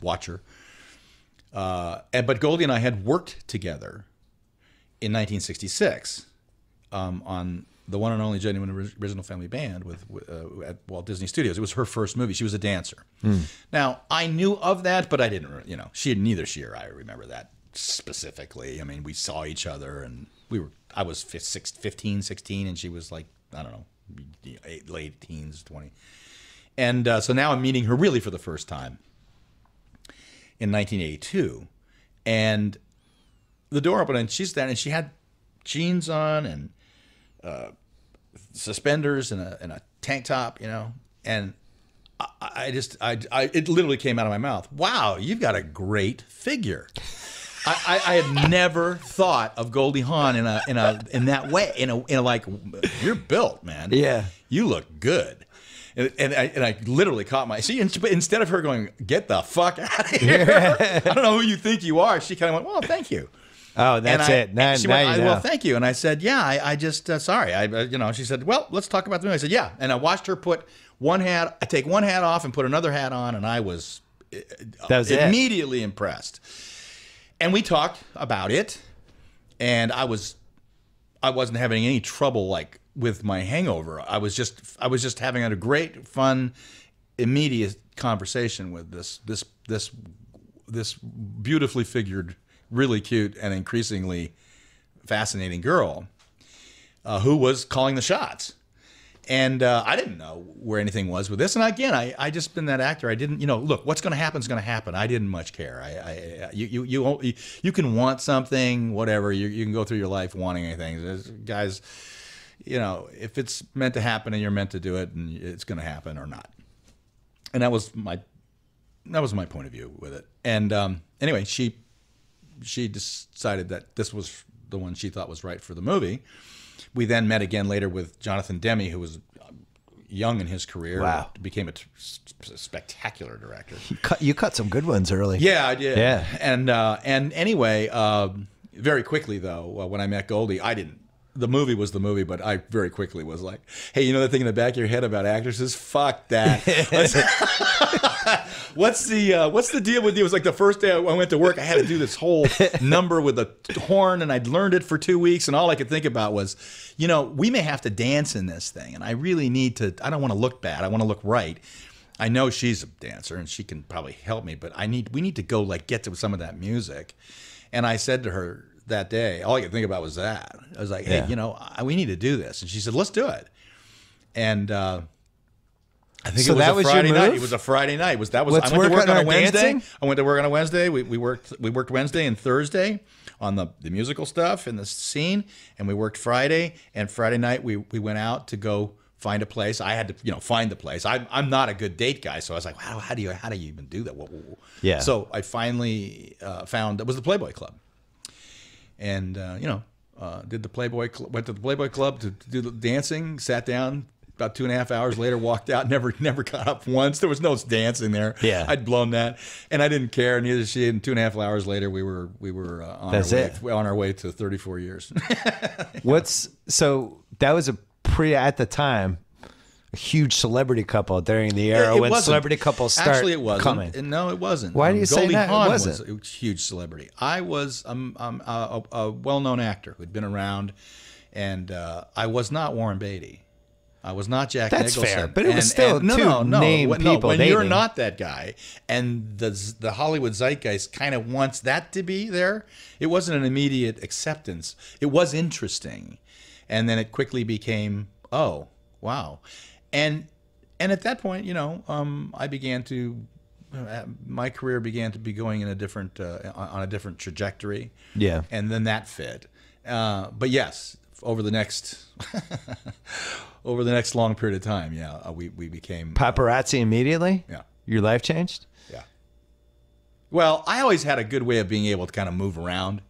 watcher. But Goldie and I had worked together in 1966 on the one and only Genuine Original Family Band at Walt Disney Studios. It was her first movie. She was a dancer. Mm. Now, I knew of that, but I didn't, you know, neither she or I remember that specifically. I mean, we saw each other, and I was 15, 16, and she was like, I don't know, late teens, 20. And so now I'm meeting her really for the first time in 1982. And the door opened, and she's there, and she had jeans on and suspenders and a tank top, you know. And it literally came out of my mouth. Wow, you've got a great figure. I had never thought of Goldie Hawn in that way, in a like, you're built, man. Yeah, you look good. And I literally caught my but instead of her going, get the fuck out of here, I don't know who you think you are, she kind of went, well, thank you. Oh, that's it. Well, thank you. And I said, yeah, I just sorry, you know. She said, well, let's talk about the movie. I said, yeah. And I watched her put one hat, I take one hat off and put another hat on, and I was, immediately impressed. And we talked about it, and I wasn't having any trouble like with my hangover. I was just having a great, fun, immediate conversation with this beautifully figured, really cute, and increasingly fascinating girl who was calling the shots. And I didn't know where anything was with this. And again, I just been that actor. I didn't, you know, look, what's going to happen is going to happen. I didn't much care. You can want something, whatever. You can go through your life wanting anything. There's guys, you know, if it's meant to happen and you're meant to do it, and it's going to happen or not. And that was my point of view with it. And anyway, she decided that this was the one she thought was right for the movie. We then met again later with Jonathan Demme, who was young in his career. Wow. Became a spectacular director. You cut some good ones early. Yeah, I did. Yeah. And anyway, very quickly, though, when I met Goldie, I didn't. The movie was the movie, but I very quickly was like, hey, you know that thing in the back of your head about actresses? Fuck that. What's the deal with you? It was like the first day I went to work, I had to do this whole number with a horn, and I'd learned it for 2 weeks, and all I could think about was, you know, we may have to dance in this thing, and I really need to, I don't want to look bad, I want to look right. I know she's a dancer, and she can probably help me, but we need to go like get to some of that music. And I said to her, that day, all I could think about was that. I was like, hey, you know, we need to do this. And she said, let's do it. And I think it was a Friday night. I went to work on a Wednesday. We worked Wednesday and Thursday on the musical stuff and the scene, and we worked Friday. And Friday night we went out to go find a place. I had to, you know, find the place. I'm not a good date guy, so I was like, wow, how do you even do that? Yeah. So I finally found it was the Playboy Club. And, you know, went to the Playboy Club to do the dancing, sat down about 2.5 hours later, walked out, never got up once. There was no dancing there. Yeah. I'd blown that, and I didn't care. Neither did she. And 2.5 hours later, we were on our way to 34 years. So that was at the time, huge celebrity couple during the era when celebrity couples start coming. Actually, it wasn't. No, it wasn't. Why do you say that? It wasn't. Goldie Hawn was a huge celebrity. I was a well-known actor who'd been around, and I was not Warren Beatty. I was not Jack Nicholson. That's fair, but it was still two named people. When you're not that guy, and the Hollywood zeitgeist kind of wants that to be there, it wasn't an immediate acceptance. It was interesting, and then it quickly became, oh, wow. And at that point, you know, I began to, my career began to be going in a different, on a different trajectory. Yeah. And then that fit. But yes, over the next, over the next long period of time, yeah, we became. Paparazzi immediately? Yeah. Your life changed? Yeah. Well, I always had a good way of being able to kind of move around.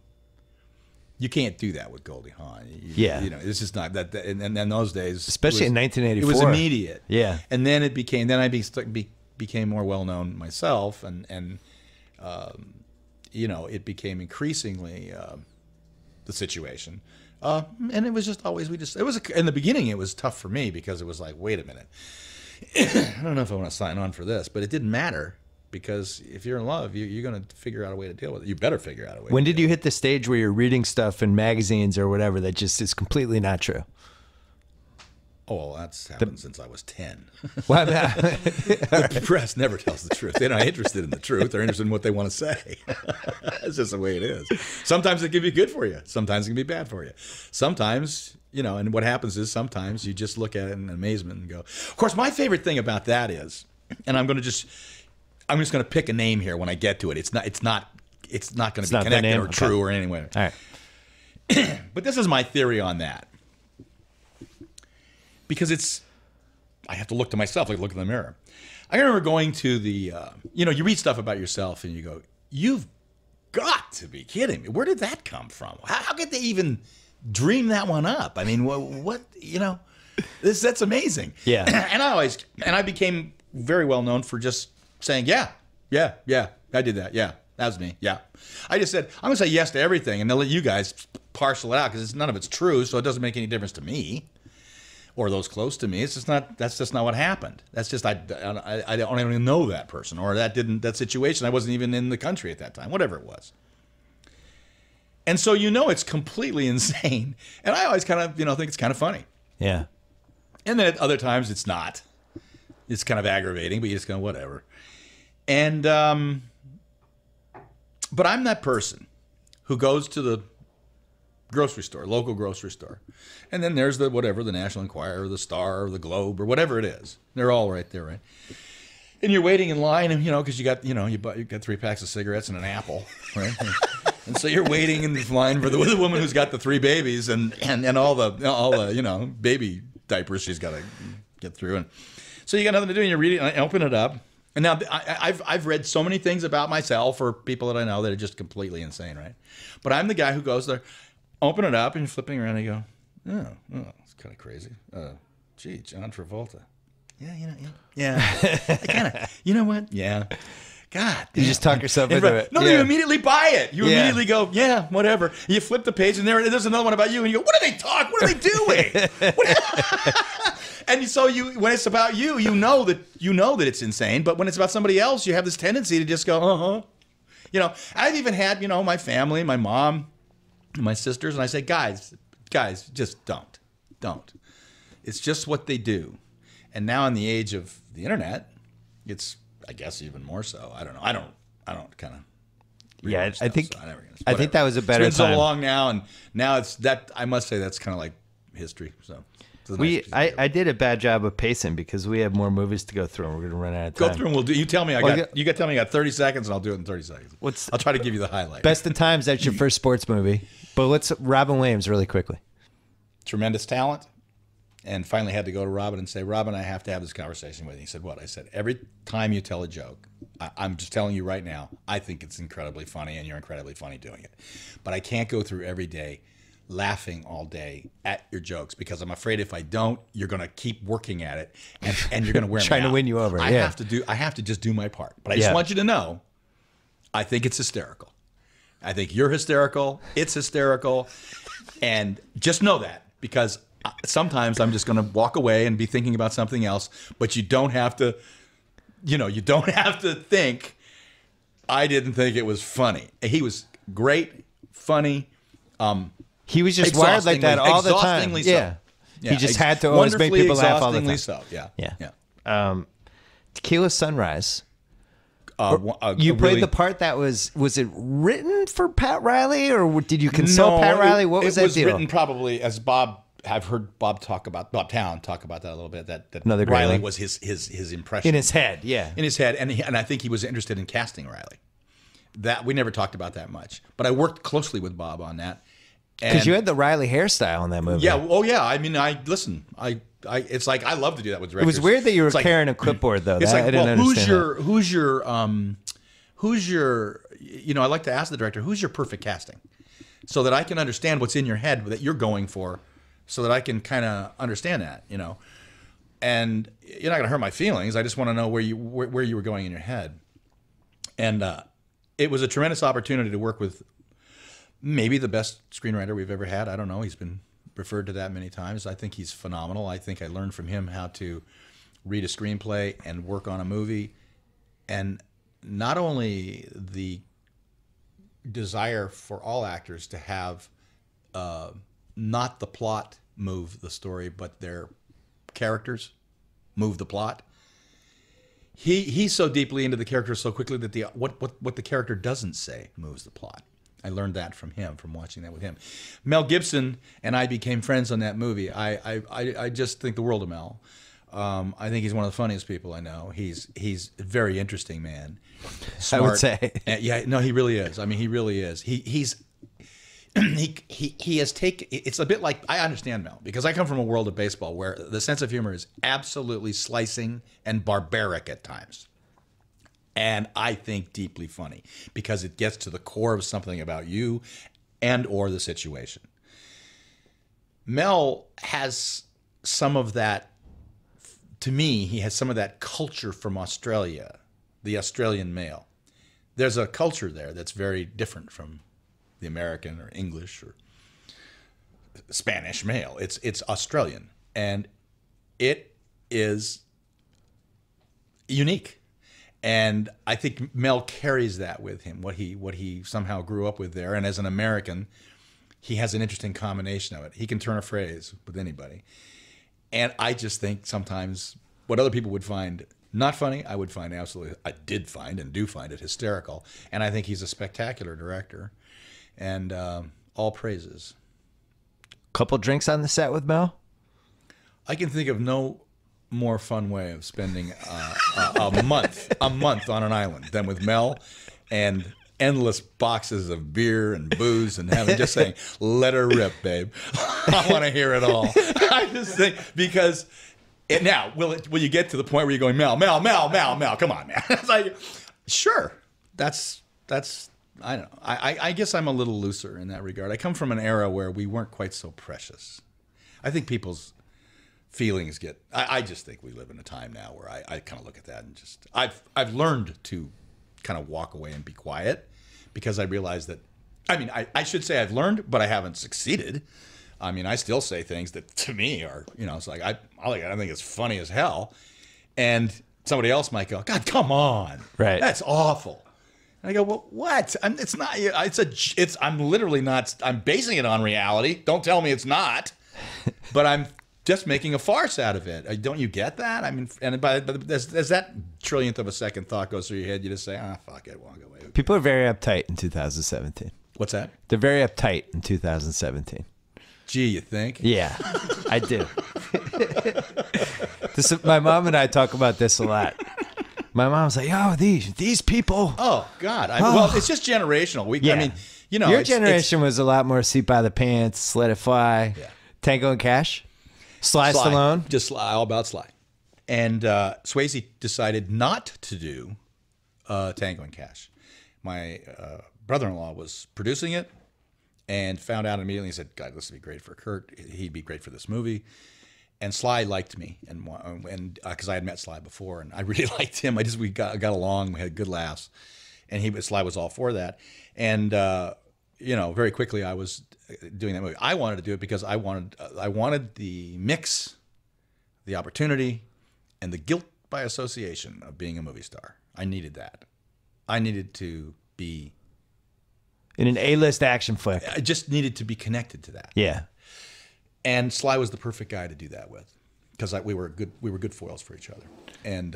You can't do that with Goldie Hawn. Yeah, you know, it's just not that. And then those days, especially in 1984, it was immediate. Yeah, and then it became. Then I became more well known myself, and you know, it became increasingly the situation. And it was just always it was in the beginning. It was tough for me because it was like, wait a minute, I don't know if I want to sign on for this, but it didn't matter. Because if you're in love, you're going to figure out a way to deal with it. You better figure out a way. When did you hit the stage where you're reading stuff in magazines or whatever that just is completely not true? Oh, well, that's happened since I was 10. Well, the press never tells the truth. They're not interested in the truth. They're interested in what they want to say. That's just the way it is. Sometimes it can be good for you. Sometimes it can be bad for you. Sometimes, you know, and what happens is sometimes you just look at it in amazement and go, of course, my favorite thing about that is, and I'm just going to pick a name here when I get to it. It's not going to be connected or true or anyway. All right. But this is my theory on that. Because I have to look to myself, like look in the mirror. I remember going to the, you know, you read stuff about yourself and you go, you've got to be kidding me. Where did that come from? How could they even dream that one up? I mean, what you know, that's amazing. Yeah. And I became very well known for just saying, yeah, I did that. Yeah, that was me. Yeah. I just said, I'm going to say yes to everything, and they'll let you guys parcel it out because none of it's true, so it doesn't make any difference to me or those close to me. It's just not, that's just not what happened. That's just, I don't even know that person or that situation. I wasn't even in the country at that time, whatever it was. And so, you know, it's completely insane. And I always kind of, you know, think it's kind of funny. Yeah. And then at other times it's not. It's kind of aggravating, but you just go, whatever. And, but I'm that person who goes to the grocery store, local grocery store. And then there's the, whatever, the National Enquirer, or the Star, or the Globe, or whatever it is. They're all right there, right? And you're waiting in line, and, you know, because you got, you know, you got 3 packs of cigarettes and an apple, right? And so you're waiting in this line for the woman who's got the 3 babies and all the, you know, baby diapers she's got to get through. And so you got nothing to do, and you read it, and I open it up. And now I've read so many things about myself or people that I know that are just completely insane, right? But I'm the guy who goes there, open it up, and you're flipping around, and you go, oh, it's kind of crazy. Gee, John Travolta. Yeah, you know, yeah. I kind of, you know what? Yeah. God, you just talk yourself into it. No, you immediately buy it. You immediately go, yeah, whatever. You flip the page, and there's another one about you, and you go, what are they talking? What are they doing? And so when it's about you, you know that it's insane. But when it's about somebody else, you have this tendency to just go, uh-huh. You know, I've even had, you know, my family, my mom, my sisters, and I say, guys, just don't. It's just what they do. And now in the age of the internet, it's, I guess, even more so. I don't know. I don't kind of. Yeah, I think. So I think that was a better time. It's been so long now, and now it's that. I must say that's kind of like history. So. I did a bad job of pacing because we have more movies to go through and we're going to run out of time. Go through and we'll do. You tell me you got to tell me I got 30 seconds and I'll do it in 30 seconds. I'll try to give you the highlight. Best of Times, that's your first sports movie. But let's Robin Williams really quickly. Tremendous talent, and finally had to go to Robin and say, Robin, I have to have this conversation with you. He said, what? I said, every time you tell a joke, I'm just telling you right now, I think it's incredibly funny and you're incredibly funny doing it. But I can't go through every day laughing all day at your jokes because I'm afraid if I don't, you're going to keep working at it and you're going to wear me out. Trying to win you over. I have to just do my part. But I just want you to know, I think it's hysterical. I think you're hysterical. It's hysterical. And just know that because sometimes I'm just going to walk away and be thinking about something else, but you don't have to, you know, you don't have to think, I didn't think it was funny. He was great, funny. He was just wired like that all the time. So. Yeah. Yeah. He just had to always make people laugh all the time. So. Yeah. Yeah. Yeah. Tequila Sunrise. You played really, the part that was it written for Pat Riley, or did you consult Pat Riley? What was that deal? It was written probably, as Bob, I've heard Bob talk about, Bob Town talk about that a little bit, that Riley was his impression. In his head, yeah. In his head, and I think he was interested in casting Riley. That, we never talked about that much, but I worked closely with Bob on that. Because you had the Riley hairstyle in that movie. Yeah, oh yeah, I mean, it's like I love to do that with directors. It was weird that you were carrying a clipboard though. It's like, well, who's your you know, I like to ask the director, who's your perfect casting, so that I can understand what's in your head that you're going for, so that I can kind of understand that, you know. And you're not gonna hurt my feelings. I just want to know where you were going in your head. And it was a tremendous opportunity to work with maybe the best screenwriter we've ever had. I don't know. He's been referred to that many times. I think he's phenomenal. I think I learned from him how to read a screenplay and work on a movie. And not only the desire for all actors to have not the plot move the story, but their characters move the plot. He's so deeply into the character so quickly that what the character doesn't say moves the plot. I learned that from him, from watching that with him. Mel Gibson and I became friends on that movie. I just think the world of Mel. I think he's one of the funniest people I know. He's a very interesting man. Smart. I would say. Yeah, no, he really is. I mean, he really is. He has taken. It's a bit like, I understand Mel, because I come from a world of baseball where the sense of humor is absolutely slicing and barbaric at times. And I think deeply funny, because it gets to the core of something about you and or the situation. Mel has some of that, to me, he has some of that culture from Australia, the Australian male. There's a culture there that's very different from the American or English or Spanish male. It's Australian, and it is unique. And I think Mel carries that with him, what he somehow grew up with there. And as an American, he has an interesting combination of it. He can turn a phrase with anybody. And I just think sometimes what other people would find not funny, I would find absolutely, I did find and do find it hysterical. And I think he's a spectacular director. And all praises. Couple drinks on the set with Mel? I can think of no more fun way of spending a month on an island than with Mel, and endless boxes of beer and booze, and having just saying, "Let her rip, babe. I want to hear it all." I just think, because it, now will you get to the point where you're going, Mel, come on, man? It's like, sure, that's I don't know. I guess I'm a little looser in that regard. I come from an era where we weren't quite so precious. I think people's feelings get, I just think we live in a time now where I kind of look at that and just, I've learned to kind of walk away and be quiet, because I realize that, I mean, I should say I've learned, but I haven't succeeded. I mean, I still say things that to me are, you know, it's like, I think it's funny as hell. And somebody else might go, God, come on. Right. That's awful. And I go, well, what? It's not, I'm literally not, I'm basing it on reality. Don't tell me it's not, but I'm just making a farce out of it. Don't you get that? I mean, and as that trillionth of a second thought goes through your head, you just say, ah, fuck it, walk away. People are very uptight in 2017. What's that? They're very uptight in 2017. Gee, you think? Yeah, I do. My mom and I talk about this a lot. My mom's like, oh, these people. Oh, God. Well, it's just generational. Yeah. I mean, you know. Your generation was a lot more seat by the pants, let it fly, yeah. Tango and Cash. Sly Stallone? Just Sly, all about Sly. And Swayze decided not to do Tango and Cash. My brother-in-law was producing it and found out immediately. He said, God, this would be great for Kurt. He'd be great for this movie. And Sly liked me, and because I had met Sly before, and I really liked him. We got along. We had good laughs. And Sly was all for that. And, you know, very quickly I was doing that movie. I wanted to do it because I wanted the mix, the opportunity, and the guilt by association of being a movie star. I needed that. I needed to be in an A-list action flick. I just needed to be connected to that. Yeah. And Sly was the perfect guy to do that with, because we were good foils for each other. And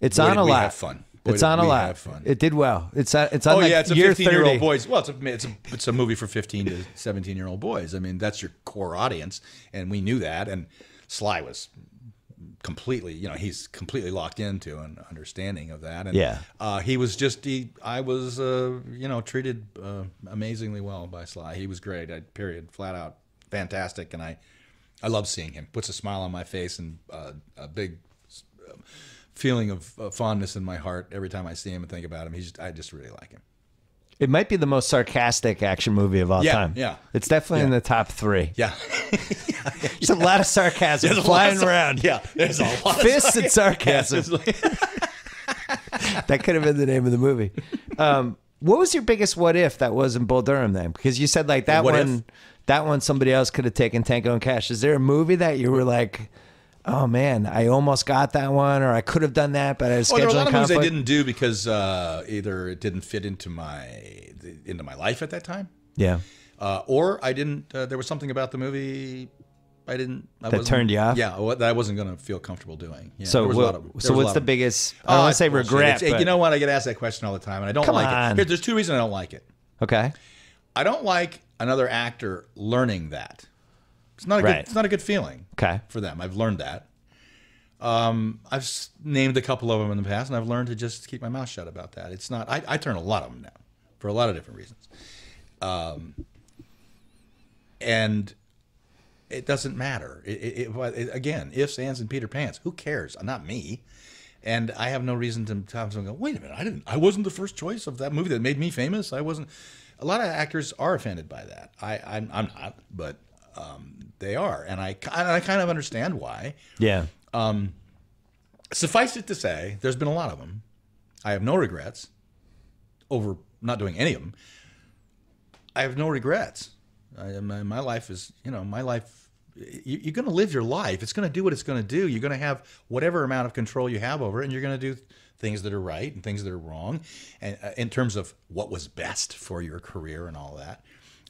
it's on a lot. We have fun. It's on a lot. It did well. It's on. Oh yeah, it's a 15-year-old boys. Well, it's a movie for 15- to 17-year-old boys. I mean, that's your core audience, and we knew that. And Sly was completely, you know, he's completely locked into an understanding of that. And yeah, he was just I was treated amazingly well by Sly. He was great. Period. Flat out fantastic. And I love seeing him. Puts a smile on my face and a big feeling of fondness in my heart every time I see him and think about him. I just really like him. It might be the most sarcastic action movie of all time. Yeah, it's definitely in the top 3. Yeah, there's a lot of sarcasm flying around. Yeah, there's a lot of fists and sarcasm. That could have been the name of the movie. What was your biggest what if that wasn't Bull Durham then? Because you said like that one, that one somebody else could have taken Tango and Cash. Is there a movie that you were like, oh man, I almost got that one, or I could have done that, but I was scheduling conflict? There were a lot of movies I didn't do because either it didn't fit into my life at that time. Yeah. Or I didn't. There was something about the movie that turned you off. Yeah, that I wasn't going to feel comfortable doing. Yeah, so what's the biggest? I don't want to say regret. You know what? I get asked that question all the time, and I don't like it. Here, there's two reasons I don't like it. Okay. I don't like another actor learning that. It's not a good, it's not a good feeling for them. I've learned that. I've named a couple of them in the past, and I've learned to just keep my mouth shut about that. It's not. I turn a lot of them down for a lot of different reasons, and it doesn't matter. Again, ifs, ands, and Peter Pans. Who cares? Not me. And I have no reason to tell someone, wait a minute, I wasn't the first choice of that movie that made me famous. I wasn't. A lot of actors are offended by that. I'm not, but. They are, and I kind of understand why. Yeah. Suffice it to say, there's been a lot of them. I have no regrets over not doing any of them. I have no regrets. My life is, you know, my life. You're going to live your life. It's going to do what it's going to do. You're going to have whatever amount of control you have over it, and you're going to do things that are right and things that are wrong, and in terms of what was best for your career and all that.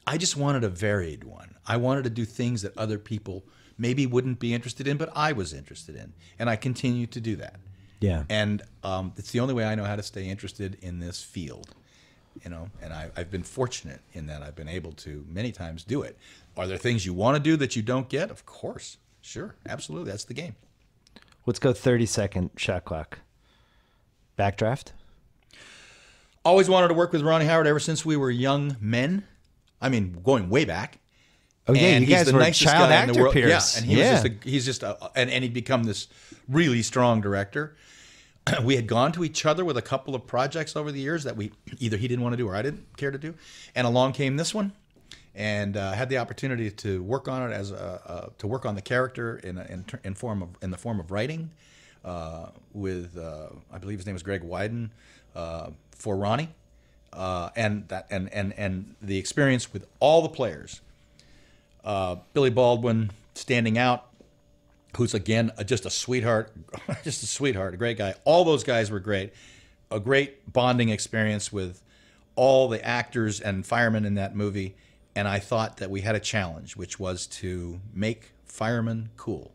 I just wanted a varied one. I wanted to do things that other people maybe wouldn't be interested in, but I was interested in, and I continue to do that. Yeah. And it's the only way I know how to stay interested in this field, you know. And I've been fortunate in that I've been able to many times do it. Are there things you want to do that you don't get? Of course, sure, absolutely. That's the game. Let's go 30-second shot clock. Backdraft. Always wanted to work with Ronnie Howard ever since we were young men. I mean, going way back. Oh yeah, and you guys were child actor peers. Yeah, and he was just and he'd become this really strong director. We had gone to each other with a couple of projects over the years that we either he didn't want to do or I didn't care to do, and along came this one, and had the opportunity to work on it as to work on the character in the form of writing, with I believe his name was Greg Wyden, for Ronnie. And the experience with all the players, Billy Baldwin standing out, who's again just a sweetheart, a great guy. All those guys were great. A great bonding experience with all the actors and firemen in that movie. And I thought that we had a challenge, which was to make firemen cool,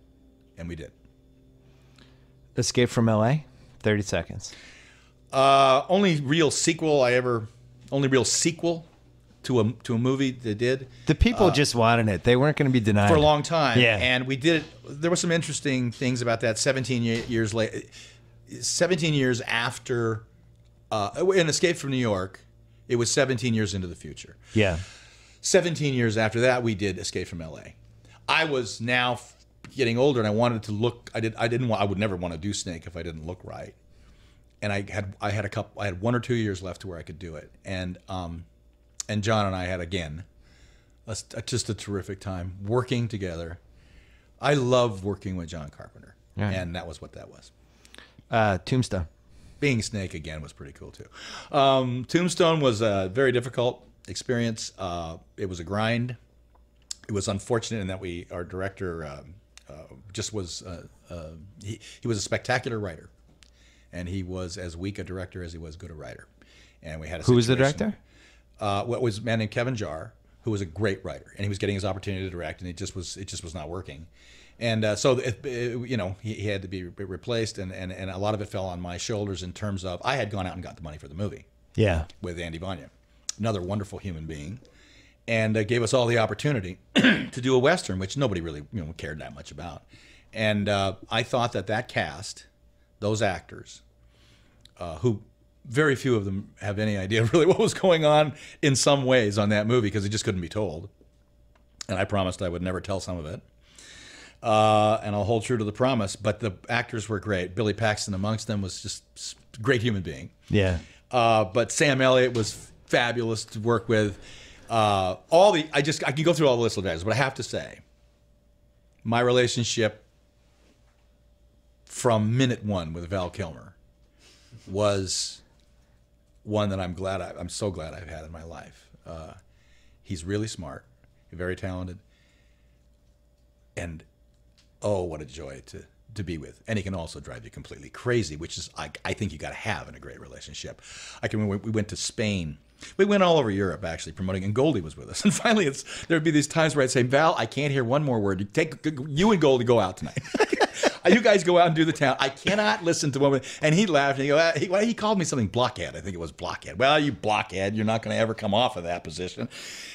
and we did. Escape from L.A. 30 seconds. Only real sequel to a movie they did. The people just wanted it. They weren't going to be denied for a long time. Yeah. And we did it. There were some interesting things about that. 17 years after in Escape from New York, it was 17 years into the future. Yeah. 17 years after that, we did Escape from L.A. I was now getting older, and I wanted to look. I would never want to do Snake if I didn't look right. And I had 1 or 2 years left to where I could do it, and John and I had again just a terrific time working together. I love working with John Carpenter, and that was what that was. Tombstone, being Snake again was pretty cool too. Tombstone was a very difficult experience. It was a grind. It was unfortunate in that we, our director just was, he was a spectacular writer, and he was as weak a director as he was good a writer. And we had a situation. Who was the director? What was a man named Kevin Jarre, who was a great writer, and he was getting his opportunity to direct, and it just was not working. And so, you know, he had to be replaced, and a lot of it fell on my shoulders in terms of, I had gone out and got the money for the movie. Yeah. With Andy Vanya, another wonderful human being, and gave us all the opportunity to do a Western, which nobody really, you know, cared that much about. And I thought that cast, those actors, who very few of them have any idea really what was going on in some ways on that movie, because they just couldn't be told. And I promised I would never tell some of it. And I'll hold true to the promise, but the actors were great. Billy Paxton amongst them was just a great human being. Yeah. But Sam Elliott was fabulous to work with. I can go through all the list of guys, but I have to say, my relationship from minute one with Val Kilmer was one that I'm so glad I've had in my life. He's really smart, very talented, and oh, what a joy to be with. And he can also drive you completely crazy, which is, I think you got to have in a great relationship. We went to Spain. We went all over Europe, actually, promoting, and Goldie was with us. And finally, there would be these times where I'd say, Val, I can't hear one more word. You and Goldie go out tonight. You guys go out and do the town. I cannot listen to one. And he laughed, and he called me something, blockhead. I think it was blockhead. Well, you blockhead. You're not going to ever come off of that position.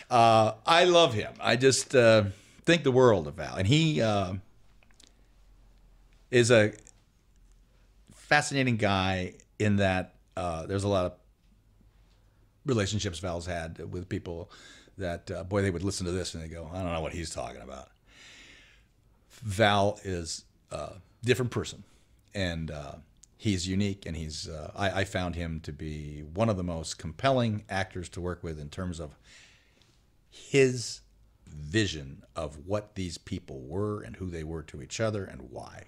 I love him. I just think the world of Val. And he... is a fascinating guy in that there's a lot of relationships Val's had with people that, boy, they would listen to this and they go, I don't know what he's talking about. Val is a different person, and he's unique, and he's, I found him to be one of the most compelling actors to work with in terms of his vision of what these people were and who they were to each other and why.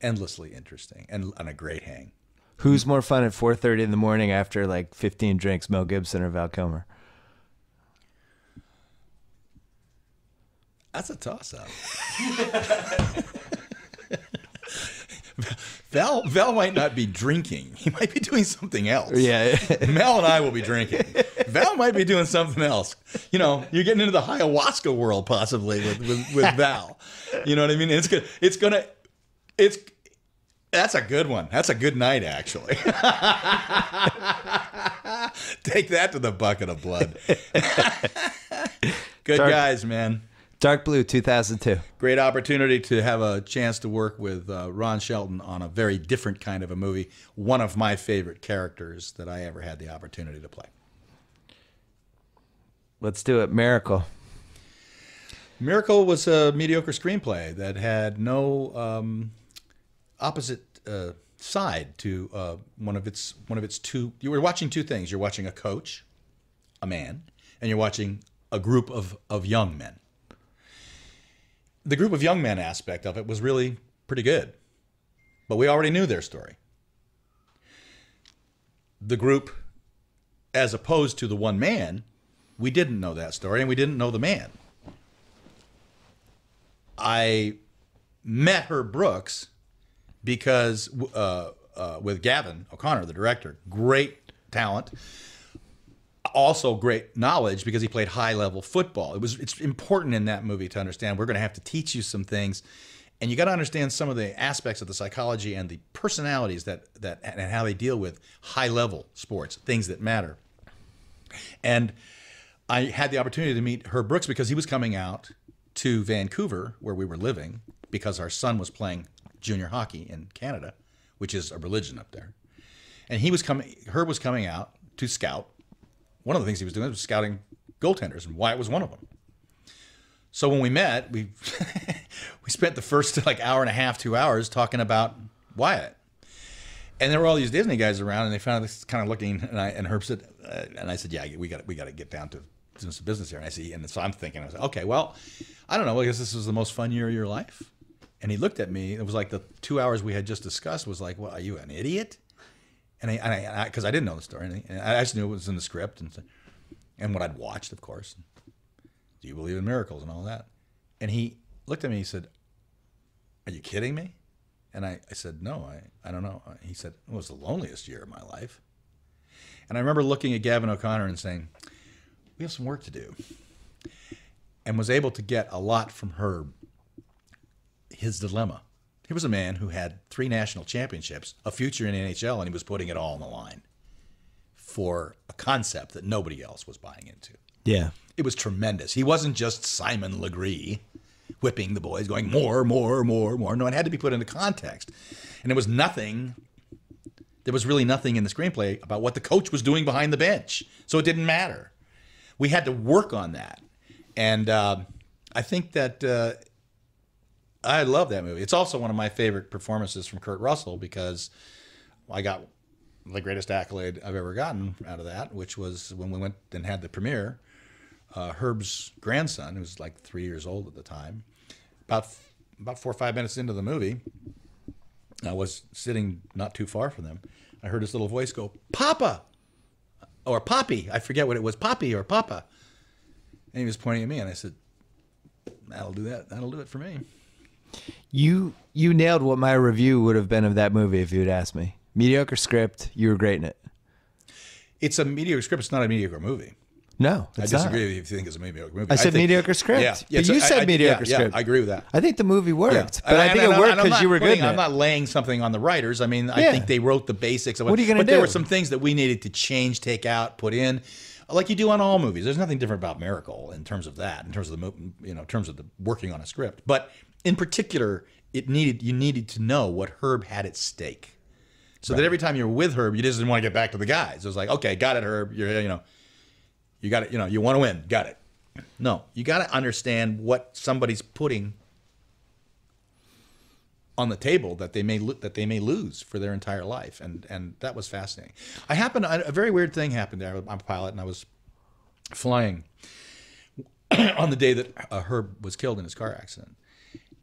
Endlessly interesting and a great hang. Who's more fun at 4:30 in the morning after like 15 drinks, Mel Gibson or Val Kilmer? That's a toss-up. Val might not be drinking. He might be doing something else. Yeah. Mel and I will be drinking. Val might be doing something else. You know, you're getting into the ayahuasca world possibly with Val. You know what I mean? That's a good one. That's a good night, actually. Take that to the bucket of blood. Good guys, man. Dark Blue, 2002. Great opportunity to have a chance to work with Ron Shelton on a very different kind of a movie. One of my favorite characters that I ever had the opportunity to play. Let's do it. Miracle. Miracle was a mediocre screenplay that had no opposite side to one of its two. You were watching two things. You're watching a coach, a man, and you're watching a group of young men. The group of young men aspect of it was really pretty good, but we already knew their story. The group, as opposed to the one man, we didn't know that story, and we didn't know the man. I met her Brooks because with Gavin O'Connor, the director, great talent, also great knowledge because he played high-level football. It's important in that movie to understand we're going to have to teach you some things, and you got to understand some of the aspects of the psychology and the personalities that and how they deal with high-level sports, things that matter. And I had the opportunity to meet Herb Brooks because he was coming out to Vancouver, where we were living, because our son was playing junior hockey in Canada, which is a religion up there, and Herb was coming out to scout. One of the things he was doing was scouting goaltenders, and Wyatt was one of them. So when we met, we we spent the first like hour and a half, 2 hours talking about Wyatt, and there were all these Disney guys around, and they found this kind of looking. And Herb said, and I said, yeah, we got to get down to some business here. And I see, and so I'm thinking, I was like, okay, well, I don't know, I guess this was the most fun year of your life. And he looked at me. It was like the 2 hours we had just discussed was like, well, are you an idiot? And because I didn't know the story, and I just knew it was in the script and what I'd watched, of course. do you believe in miracles and all that? And he looked at me, he said, are you kidding me? And I said, no, I don't know. He said, it was the loneliest year of my life. And I remember looking at Gavin O'Connor and saying, we have some work to do. And was able to get a lot from her, his dilemma. He was a man who had 3 national championships, a future in the NHL, and he was putting it all on the line for a concept that nobody else was buying into. Yeah. It was tremendous. He wasn't just Simon Legree whipping the boys, going more. No, it had to be put into context. And there was nothing, there was really nothing in the screenplay about what the coach was doing behind the bench. So it didn't matter. We had to work on that. And I think that I love that movie. It's also one of my favorite performances from Kurt Russell, because I got the greatest accolade I've ever gotten out of that, which was when we went and had the premiere. Herb's grandson, who was like 3 years old at the time, about 4 or 5 minutes into the movie, I was sitting not too far from them. I heard his little voice go, Papa, or Poppy. I forget what it was, Poppy or Papa. And he was pointing at me, and I said, that'll do that. That'll do it for me. You nailed what my review would have been of that movie if you'd asked me. Mediocre script, you were great in it. It's a mediocre script. It's not a mediocre movie. No, it's not. I disagree with you if you think it's a mediocre movie. I said mediocre script. Yeah, yeah, but you said mediocre script. Yeah, I agree with that. I think the movie worked. Yeah. But I think it worked because you were good in it. I'm not laying something on the writers. I mean, yeah. I think they wrote the basics of it. What are you going to do? But there were some things that we needed to change, take out, put in, like you do on all movies. There's nothing different about Miracle in terms of that, in terms of the, you know, in terms of the working on a script. But in particular, it needed, you needed to know what Herb had at stake, so that every time you're with Herb, you just didn't want to get back to the guys. It was like, okay, got it, Herb. You got it. You know, you want to win. Got it. No, you got to understand what somebody's putting on the table that they may lose for their entire life, and that was fascinating. I happened a very weird thing happened there. I'm a pilot, and I was flying on the day that Herb was killed in his car accident,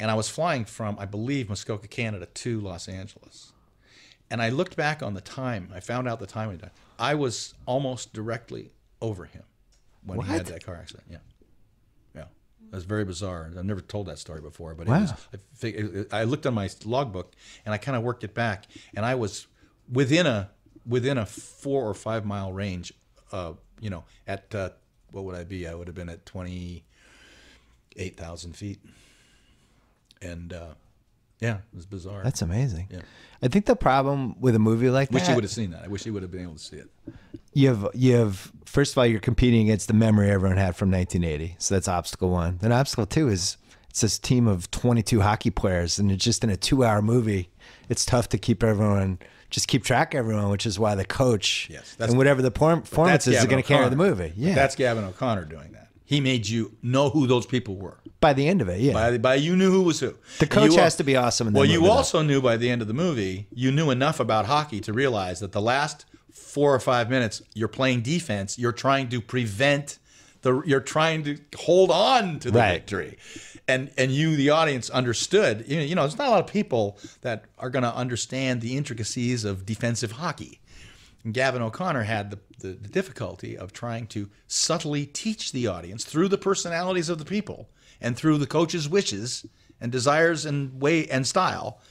and I was flying from, I believe, Muskoka, Canada, to Los Angeles, and I looked back on the time. I found out the time we died. I was almost directly over him when he had that car accident. Yeah, yeah, that's very bizarre. I've never told that story before, but I looked on my logbook and I kind of worked it back, and I was within a 4 or 5 mile range. You know, at what would I be? I would have been at 28,000 feet, and yeah, it was bizarre. That's amazing. Yeah, I think the problem with a movie like that. I wish you would have seen that. I wish you would have been able to see it. You have. First of all, you're competing against the memory everyone had from 1980. So that's obstacle one. Then obstacle two is it's this team of 22 hockey players, and it's just in a 2-hour movie. It's tough to keep everyone, just keep track of everyone, which is why the coach and whatever the performance is going to carry the movie. Yeah, but that's Gavin O'Connor doing that. He made you know who those people were by the end of it. Yeah, by you knew who was who. The coach has to be awesome. In the movie, you also knew by the end of the movie, you knew enough about hockey to realize that the last 4 or 5 minutes, you're playing defense. You're trying to prevent the. You're trying to hold on to the victory, and you, the audience, understood. You know, there's not a lot of people that are going to understand the intricacies of defensive hockey. And Gavin O'Connor had the difficulty of trying to subtly teach the audience through the personalities of the people and through the coach's wishes and desires and way and style.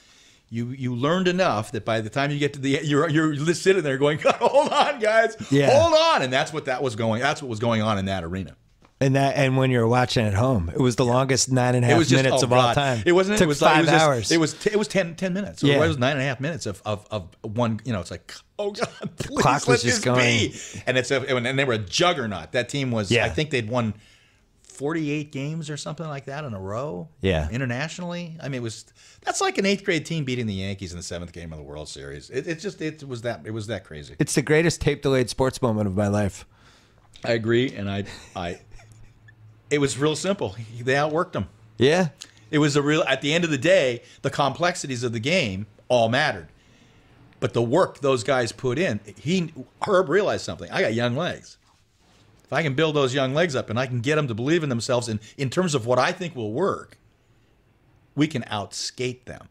You learned enough that by the time you get to the you're sitting there going, hold on, guys, hold on, and that's what was going on in that arena. And when you're watching at home, it was the longest 9.5 minutes of all time. It wasn't. It was 5 hours. It was 10 minutes. So yeah. It was 9.5 minutes of one. You know, it's like, oh God, please, the clock was just going. And and they were a juggernaut. That team was. Yeah. I think they'd won 48 games or something like that in a row. Yeah. Internationally. I mean, that's like an 8th grade team beating the Yankees in the 7th game of the World Series. It was that crazy. It's the greatest tape delayed sports moment of my life. I agree. And it was real simple. They outworked them. Yeah. It was at the end of the day, the complexities of the game all mattered. But the work those guys put in, Herb realized something. I got young legs. If I can build those young legs up and I can get them to believe in themselves in terms of what I think will work, we can outskate them.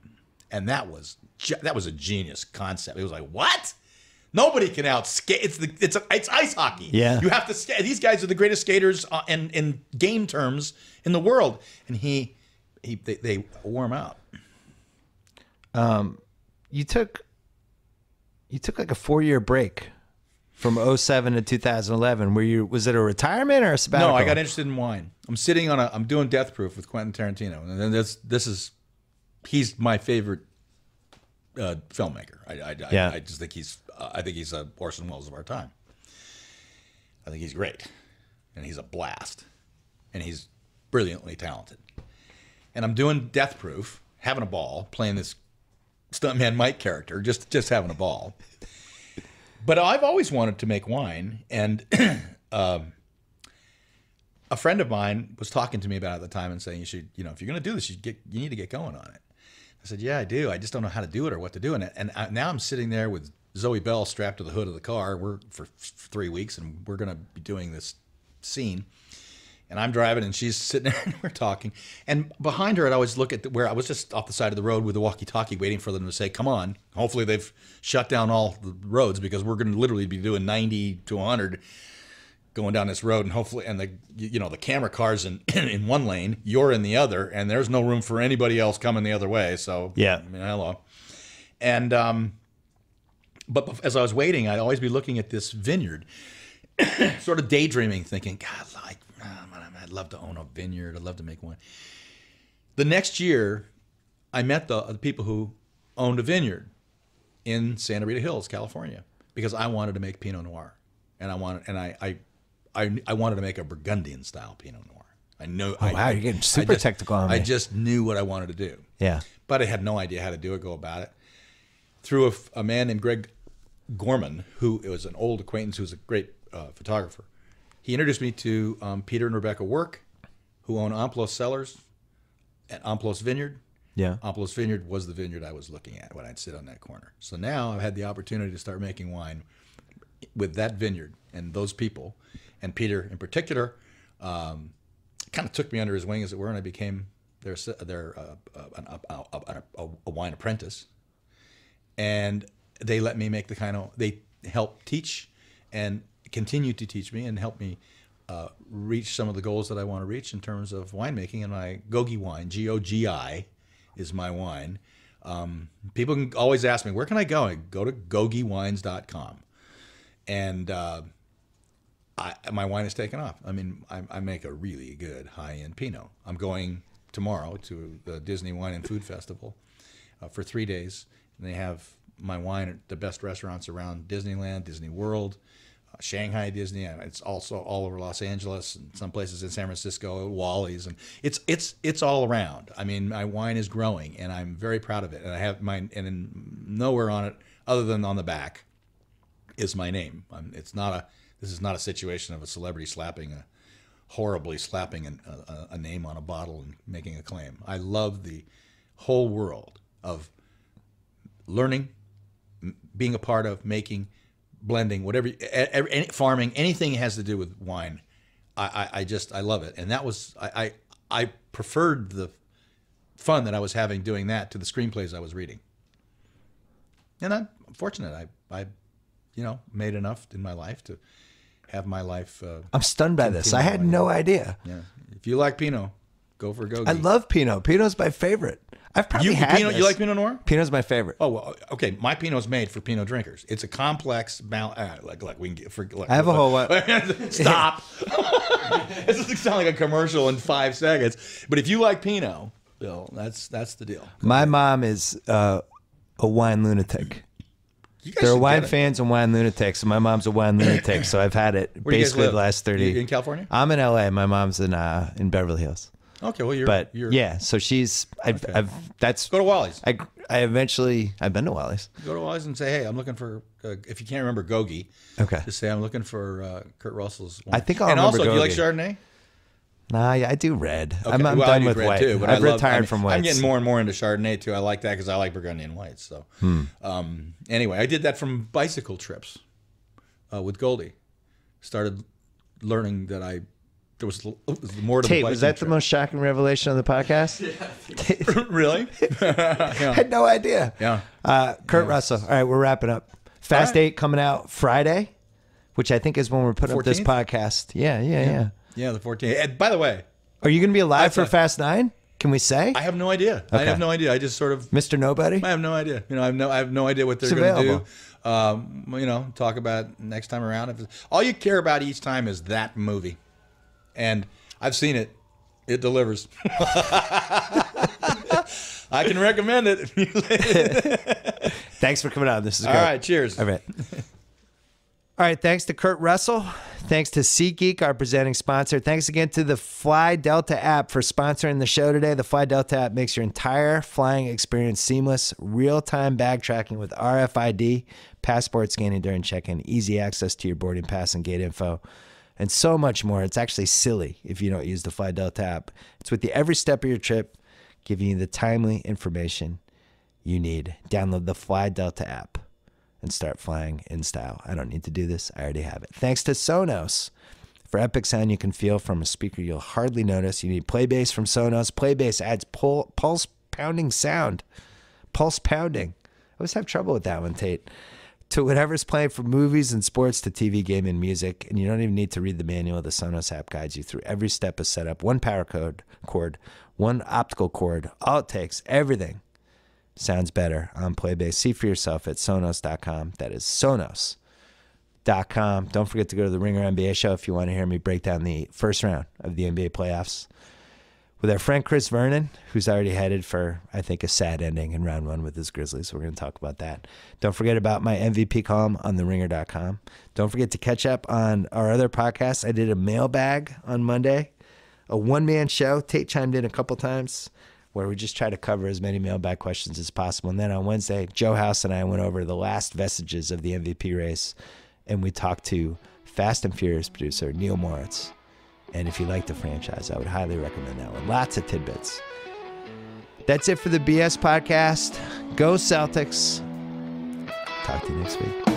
And that was a genius concept. It was like, what? Nobody can outskate. It's ice hockey. Yeah, you have to skate. These guys are the greatest skaters in game terms in the world, and they wore him out. You took like a 4-year break from 2007 to 2011. Was it a retirement or a sabbatical? No, I got interested in wine. I'm doing Death Proof with Quentin Tarantino, and then he's my favorite filmmaker. I just think he's a Orson Welles of our time. I think he's great, and he's a blast, and he's brilliantly talented. And I'm doing Death Proof, having a ball, playing this stuntman Mike character, just having a ball. But I've always wanted to make wine, and a friend of mine was talking to me about it at the time and saying, if you're going to do this, you need to get going on it. I said, yeah, I do. I just don't know how to do it or what to do in it. And now I'm sitting there with Zoe Bell strapped to the hood of the car. We're for 3 weeks, and we're going to be doing this scene. And I'm driving, and she's sitting there, and we're talking. And behind her, I'd always look at where I was just off the side of the road with the walkie-talkie waiting for them to say, come on. Hopefully they've shut down all the roads, because we're going to literally be doing 90 to 100 going down this road. And hopefully, and the camera car's in one lane, you're in the other, and there's no room for anybody else coming the other way. So, yeah. I mean, hello. And, but as I was waiting, I'd always be looking at this vineyard, sort of daydreaming, thinking, God, like, I'd love to own a vineyard. I'd love to make wine. The next year, I met the people who owned a vineyard in Santa Rita Hills, California, because I wanted to make Pinot Noir, and I wanted to make a Burgundian style Pinot Noir. I know. Oh, wow, you're getting super technical on me. I just knew what I wanted to do. Yeah, but I had no idea how to do it, go about it. Through a man named Greg Gorman, who was an old acquaintance, who was a great photographer. He introduced me to Peter and Rebecca Work, who own Omplos Cellars at Omplos Vineyard. Yeah. Omplos Vineyard was the vineyard I was looking at when I'd sit on that corner. So now I've had the opportunity to start making wine with that vineyard and those people. And Peter, in particular, kind of took me under his wing, as it were, and I became their wine apprentice. And they let me make the kind of, they helped teach and continue to teach me and help me reach some of the goals that I want to reach in terms of winemaking. And my Gogi wine, G-O-G-I, is my wine. People can always ask me, where can I go? I go to gogiwines.com. And my wine is taken off. I mean, I make a really good high-end Pinot. I'm going tomorrow to the Disney Wine and Food Festival for 3 days. And they have my wine at the best restaurants around Disneyland, Disney World, Shanghai Disney, and it's also all over Los Angeles and some places in San Francisco, Wally's, and it's all around. I mean, my wine is growing, and I'm very proud of it. And I have mine, and nowhere on it other than on the back is my name. This is not a situation of a celebrity horribly slapping a name on a bottle and making a claim. I love the whole world of learning, being a part of making, blending, whatever, farming, anything has to do with wine. I love it. And that was, I preferred the fun that I was having doing that to the screenplays I was reading. And I'm fortunate. I made enough in my life to have my life. I'm stunned by this. I had no idea. Yeah. If you like Pinot, go for Gogi. I love Pinot. Pinot's my favorite. I've probably had Pinot, this. You like Pinot Noir? Pinot's my favorite. Oh, well, okay. My Pinot's made for Pinot drinkers. It's a complex balance. I have a whole lot. Stop. This doesn't sound like a commercial in 5 seconds. But if you like Pinot, Bill, that's the deal. My mom is a wine lunatic. There are wine fans and wine lunatics. And my mom's a wine lunatic, so I've had it basically the last 30. You in California? I'm in L.A. My mom's in Beverly Hills. Okay, well, you're yeah. So she's go to Wally's. I've been to Wally's. Go to Wally's and say, hey, I'm looking for if you can't remember Gogi. Okay. Just say I'm looking for Kurt Russell's wine. I think I'll remember. And also, Gogi. Do you like Chardonnay? Nah, yeah, I do red. Okay. I'm done with white too. But I've retired from whites. I'm getting more and more into Chardonnay too. I like that because I like Burgundian whites. So anyway, I did that from bicycle trips with Goldie. Started learning that there was more to the bicycle. Was that the most shocking revelation on the podcast? Really? Yeah. I had no idea. Yeah. Kurt Russell. All right, we're wrapping up. Fast Eight coming out Friday, which I think is when we're putting 14th? Up this podcast. Yeah, the 14th. And by the way, are you going to be alive for Fast 9? Can we say? I have no idea. Okay. I have no idea. I just sort of Mr. Nobody. I have no idea. You know, I have no idea what they're going to do. You know, talk about next time around. All you care about each time is that movie, and I've seen it. It delivers. I can recommend it. Thanks for coming on. This is great. All right. Cheers. All right. All right, thanks to Kurt Russell. Thanks to SeatGeek, our presenting sponsor. Thanks again to the Fly Delta app for sponsoring the show today. The Fly Delta app makes your entire flying experience seamless. Real-time bag tracking with RFID, passport scanning during check-in, easy access to your boarding pass and gate info, and so much more. It's actually silly if you don't use the Fly Delta app. It's with you every step of your trip, giving you the timely information you need. Download the Fly Delta app and start flying in style. I don't need to do this. I already have it. Thanks to Sonos. For epic sound you can feel from a speaker you'll hardly notice, you need Playbase from Sonos. Playbase adds pulse-pounding sound. Pulse-pounding. I always have trouble with that one, Tate. To whatever's playing, from movies and sports to TV, game, and music. And you don't even need to read the manual. The Sonos app guides you through every step of setup. One power cord, one optical cord. All it takes. Everything sounds better on Playbase. See for yourself at Sonos.com. That is Sonos.com. Don't forget to go to the Ringer NBA Show if you want to hear me break down the first round of the NBA playoffs with our friend Chris Vernon, who's already headed for, I think, a sad ending in round one with his Grizzlies. We're going to talk about that. Don't forget about my MVP column on TheRinger.com. Don't forget to catch up on our other podcasts. I did a mailbag on Monday, a one-man show. Tate chimed in a couple times, where we just try to cover as many mailbag questions as possible. And then on Wednesday, Joe House and I went over the last vestiges of the MVP race, and we talked to Fast and Furious producer Neil Moritz. And if you like the franchise, I would highly recommend that one. Lots of tidbits. That's it for the BS podcast. Go Celtics. Talk to you next week.